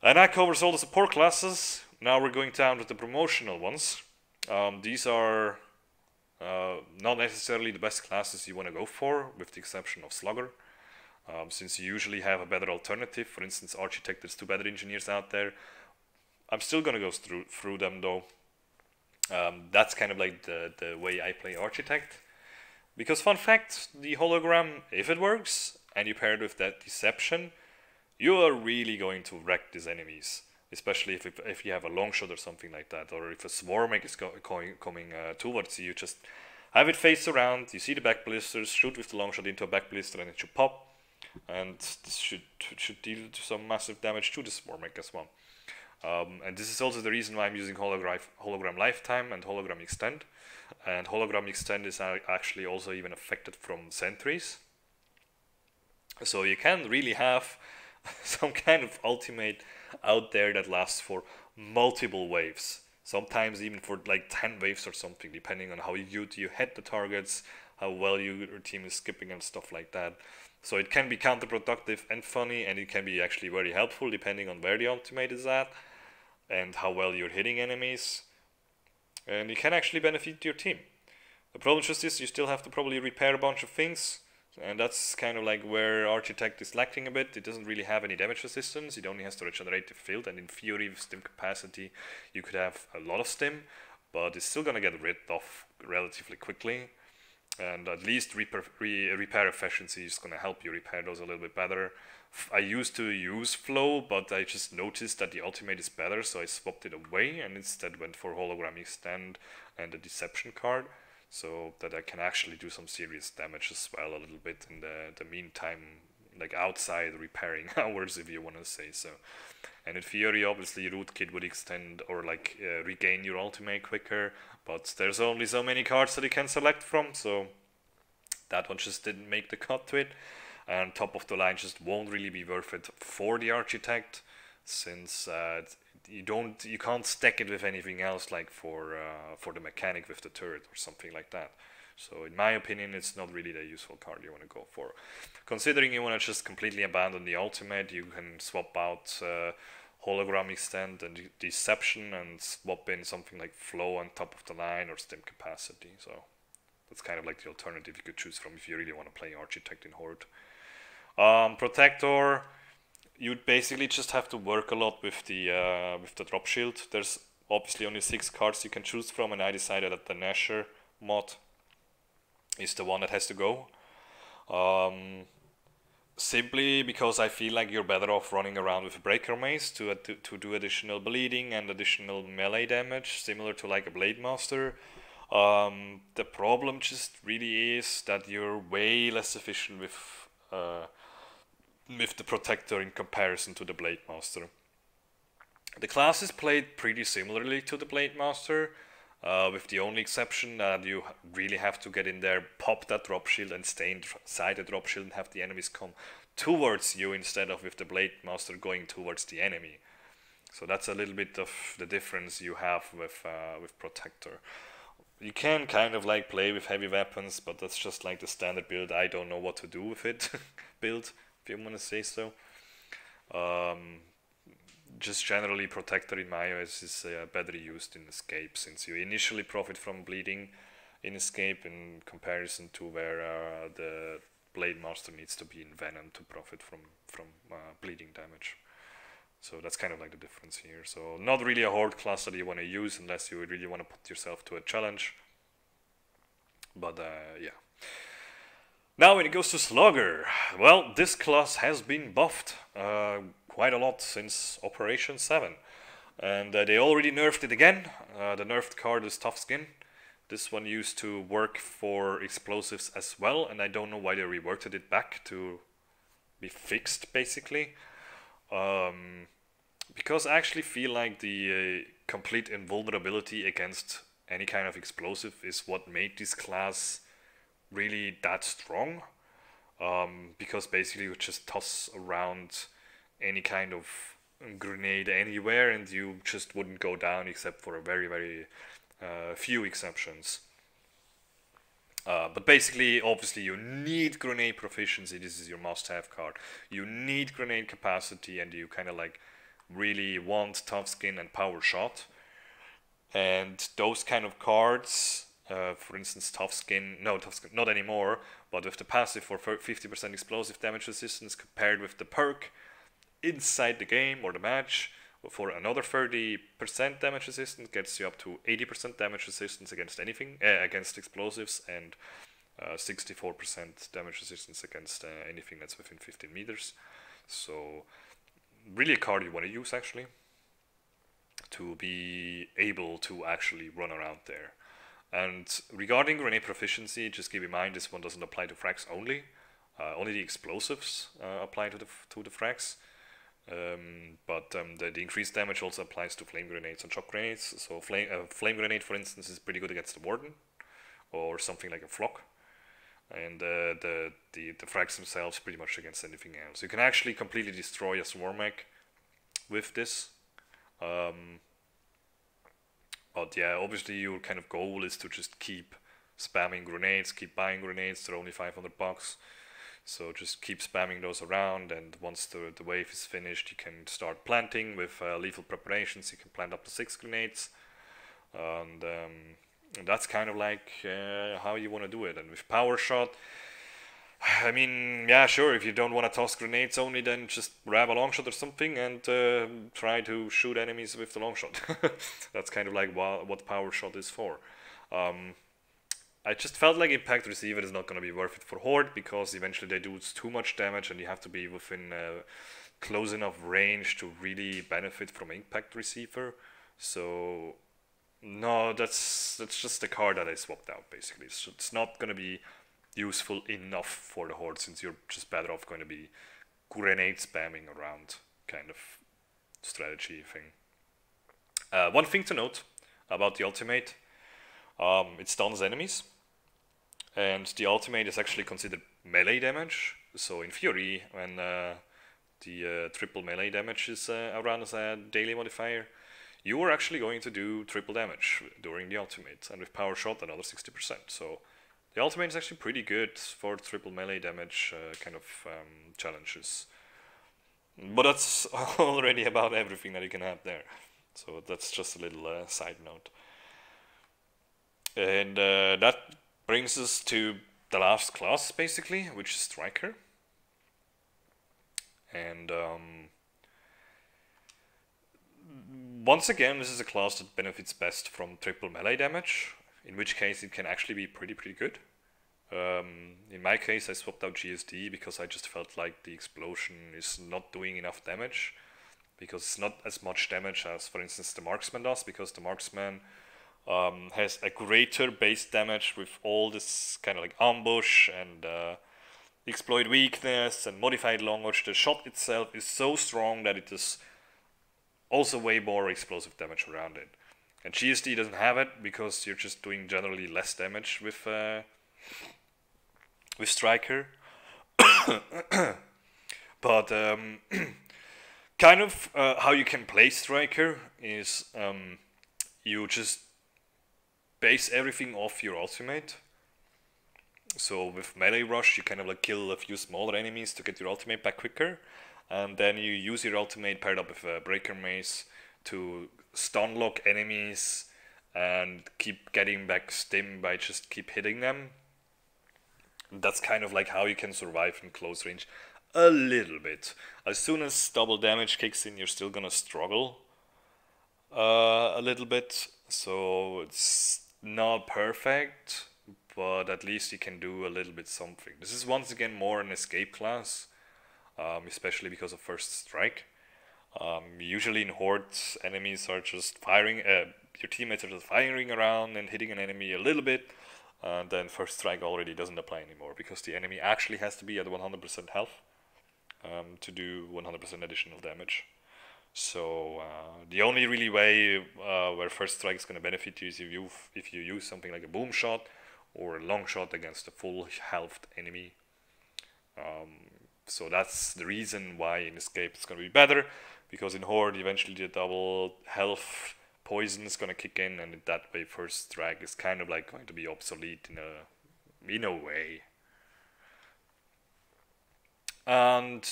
And that covers all the support classes. Now we're going down with the promotional ones. Um, these are uh, not necessarily the best classes you want to go for, with the exception of Slugger. Um, since you usually have a better alternative. For instance, Architect, there's two better engineers out there. I'm still going to go through, through them though. Um, that's kind of like the, the way I play Architect. Because fun fact, the hologram, if it works, and you pair it with that deception, you are really going to wreck these enemies. Especially if, if you have a long shot or something like that, or if a Swarmak is go, going, coming uh, towards you, just have it face around, you see the back blisters, shoot with the long shot into a back blister and it should pop. And this should, should deal some massive damage to the Swarmak as well. Um, and this is also the reason why I'm using hologram, hologram Lifetime and Hologram Extend. And Hologram Extend is actually also even affected from sentries. So you can really have some kind of ultimate out there that lasts for multiple waves. Sometimes even for like ten waves or something, depending on how you, you hit the targets, how well you, your team is skipping and stuff like that. So it can be counterproductive and funny, and it can be actually very helpful depending on where the ultimate is at and how well you're hitting enemies. And it can actually benefit your team. The problem just is you still have to probably repair a bunch of things, and that's kind of like where Architect is lacking a bit. It doesn't really have any damage resistance, it only has to regenerate the field, and in theory with stim capacity you could have a lot of stim, but it's still gonna get rid of relatively quickly. And at least repair, re, repair efficiency is going to help you repair those a little bit better. I used to use Flow, but I just noticed that the ultimate is better, so I swapped it away and instead went for Hologram Extend and the Deception card, so that I can actually do some serious damage as well a little bit in the, the meantime, like outside repairing hours, if you want to say so. And in theory, obviously, Rootkit would extend or like uh, regain your ultimate quicker, but there's only so many cards that you can select from, so that one just didn't make the cut to it. And top of the line just won't really be worth it for the Architect, since uh, you don't, you can't stack it with anything else, like for uh, for the mechanic with the turret or something like that. So in my opinion, it's not really the useful card you want to go for. Considering you want to just completely abandon the ultimate, you can swap out uh, Hologram Extend and Deception and swap in something like Flow on top of the line or Stim Capacity. So that's kind of like the alternative you could choose from if you really want to play Architect in Horde. Um, Protector, you'd basically just have to work a lot with the, uh, with the Drop Shield. There's obviously only six cards you can choose from, and I decided that the Nasher mod is the one that has to go, um, simply because I feel like you're better off running around with a Breaker Mace to, to, to do additional bleeding and additional melee damage, similar to like a Blade Master. Um, the problem just really is that you're way less efficient with, uh, with the Protector in comparison to the Blade Master. The class is played pretty similarly to the Blade Master, Uh, with the only exception that you really have to get in there, pop that drop shield and stay inside the drop shield and have the enemies come towards you instead of with the Blade Master going towards the enemy. So that's a little bit of the difference you have with, uh, with Protector. You can kind of like play with heavy weapons, but that's just like the standard build. I don't know what to do with it build, if you want to say so. Um, Just generally, Protector in my eyes is uh, better used in Escape, since you initially profit from bleeding in Escape in comparison to where uh, the Blade Master needs to be in Venom to profit from, from uh, bleeding damage. So that's kind of like the difference here. So not really a Horde class that you want to use unless you really want to put yourself to a challenge. But uh, yeah. Now when it goes to Slugger, well, this class has been buffed uh, quite a lot since Operation seven. And uh, they already nerfed it again. Uh, the nerfed card is Tough Skin. This one used to work for explosives as well, and I don't know why they reverted it back to be fixed, basically. Um, because I actually feel like the uh, complete invulnerability against any kind of explosive is what made this class really that strong, um, because basically you just toss around any kind of grenade anywhere and you just wouldn't go down except for a very very uh, few exceptions. Uh, but basically, obviously, you need grenade proficiency. This is your must-have card. You need grenade capacity, and you kind of like really want Tough Skin and Power Shot, and those kind of cards. Uh, for instance, Tough Skin, no, Tough Skin, not anymore, but with the passive for fifty percent explosive damage resistance compared with the perk inside the game or the match, for another thirty percent damage resistance, gets you up to eighty percent damage resistance against anything, uh, against explosives, and sixty-four percent uh, damage resistance against uh, anything that's within fifteen meters. So really a card you want to use actually, to be able to actually run around there. And regarding grenade proficiency, just keep in mind this one doesn't apply to frags only. Uh, only the explosives uh, apply to the to the frags. Um, but um, the, the increased damage also applies to flame grenades and shock grenades. So flame uh, flame grenade, for instance, is pretty good against the warden or something like a flock. And uh, the, the the frags themselves pretty much against anything else. You can actually completely destroy a Swarmak with this. Um, But yeah, obviously your kind of goal is to just keep spamming grenades, keep buying grenades. They're only five hundred bucks. So just keep spamming those around, and once the, the wave is finished, you can start planting with uh, lethal preparations. You can plant up to six grenades. And, um, and that's kind of like uh, how you want to do it. And with power shot, I mean, yeah, sure, if you don't want to toss grenades only, then just grab a long shot or something and uh, try to shoot enemies with the long shot. That's kind of like what power shot is for. Um, I just felt like Impact Receiver is not going to be worth it for Horde, because eventually they do too much damage and you have to be within uh, close enough range to really benefit from Impact Receiver. So, no, that's, that's just the card that I swapped out, basically. So it's not going to be useful enough for the Horde, since you're just better off going to be grenade spamming around kind of strategy thing. Uh, one thing to note about the ultimate, um, it stuns enemies, and the ultimate is actually considered melee damage. So in theory, when uh, the uh, triple melee damage is uh, around as a daily modifier, you are actually going to do triple damage during the ultimate, and with power shot another sixty percent. So the ultimate is actually pretty good for triple melee damage uh, kind of um, challenges. But that's already about everything that you can have there. So that's just a little uh, side note. And uh, that brings us to the last class, basically, which is Striker. And um, once again, this is a class that benefits best from triple melee damage, in which case it can actually be pretty, pretty good. Um, in my case, I swapped out G S D because I just felt like the explosion is not doing enough damage, because it's not as much damage as, for instance, the Marksman does, because the Marksman um, has a greater base damage with all this kind of like ambush and uh, exploit weakness and modified long shot. The shot itself is so strong that it is also way more explosive damage around it. And G S D doesn't have it, because you're just doing generally less damage with uh, with Striker. But um, kind of uh, how you can play Striker is um, you just base everything off your ultimate. So with melee rush, you kind of like kill a few smaller enemies to get your ultimate back quicker, and then you use your ultimate paired up with a breaker mace to stun lock enemies and keep getting back stim by just keep hitting them. That's kind of like how you can survive in close range a little bit. As soon as double damage kicks in, you're still gonna struggle uh, a little bit. So it's not perfect, but at least you can do a little bit something. This is once again more an escape class, um, especially because of First Strike. Um, usually in Horde, enemies are just firing, uh, your teammates are just firing around and hitting an enemy a little bit, and then First Strike already doesn't apply anymore, because the enemy actually has to be at one hundred percent health um, to do one hundred percent additional damage. So uh, the only really way uh, where First Strike is going to benefit you is if you, if you use something like a boom shot or a long shot against a full healthed enemy. Um, so that's the reason why in Escape it's going to be better, because in Horde, eventually the double health poison is going to kick in, and in that way First Strike is kind of like going to be obsolete in a, in a way. And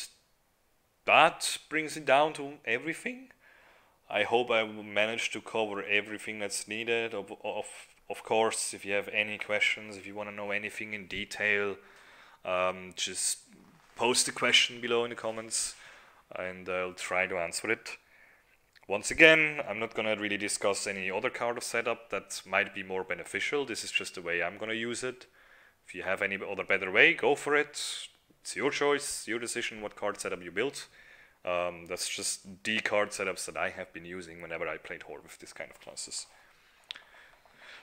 that brings it down to everything. I hope I managed to cover everything that's needed. Of, of, of course, if you have any questions, if you want to know anything in detail, um, just post a question below in the comments, and I'll try to answer it. Once again, I'm not gonna really discuss any other card of setup that might be more beneficial. This is just the way I'm gonna use it. If you have any other better way, go for it. It's your choice, your decision what card setup you built. Um, that's just the card setups that I have been using whenever I played Horde with this kind of classes.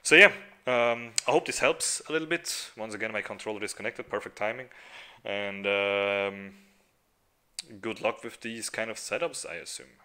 So yeah, um, I hope this helps a little bit. Once again, my controller is connected, perfect timing. And um, good luck with these kind of setups, I assume.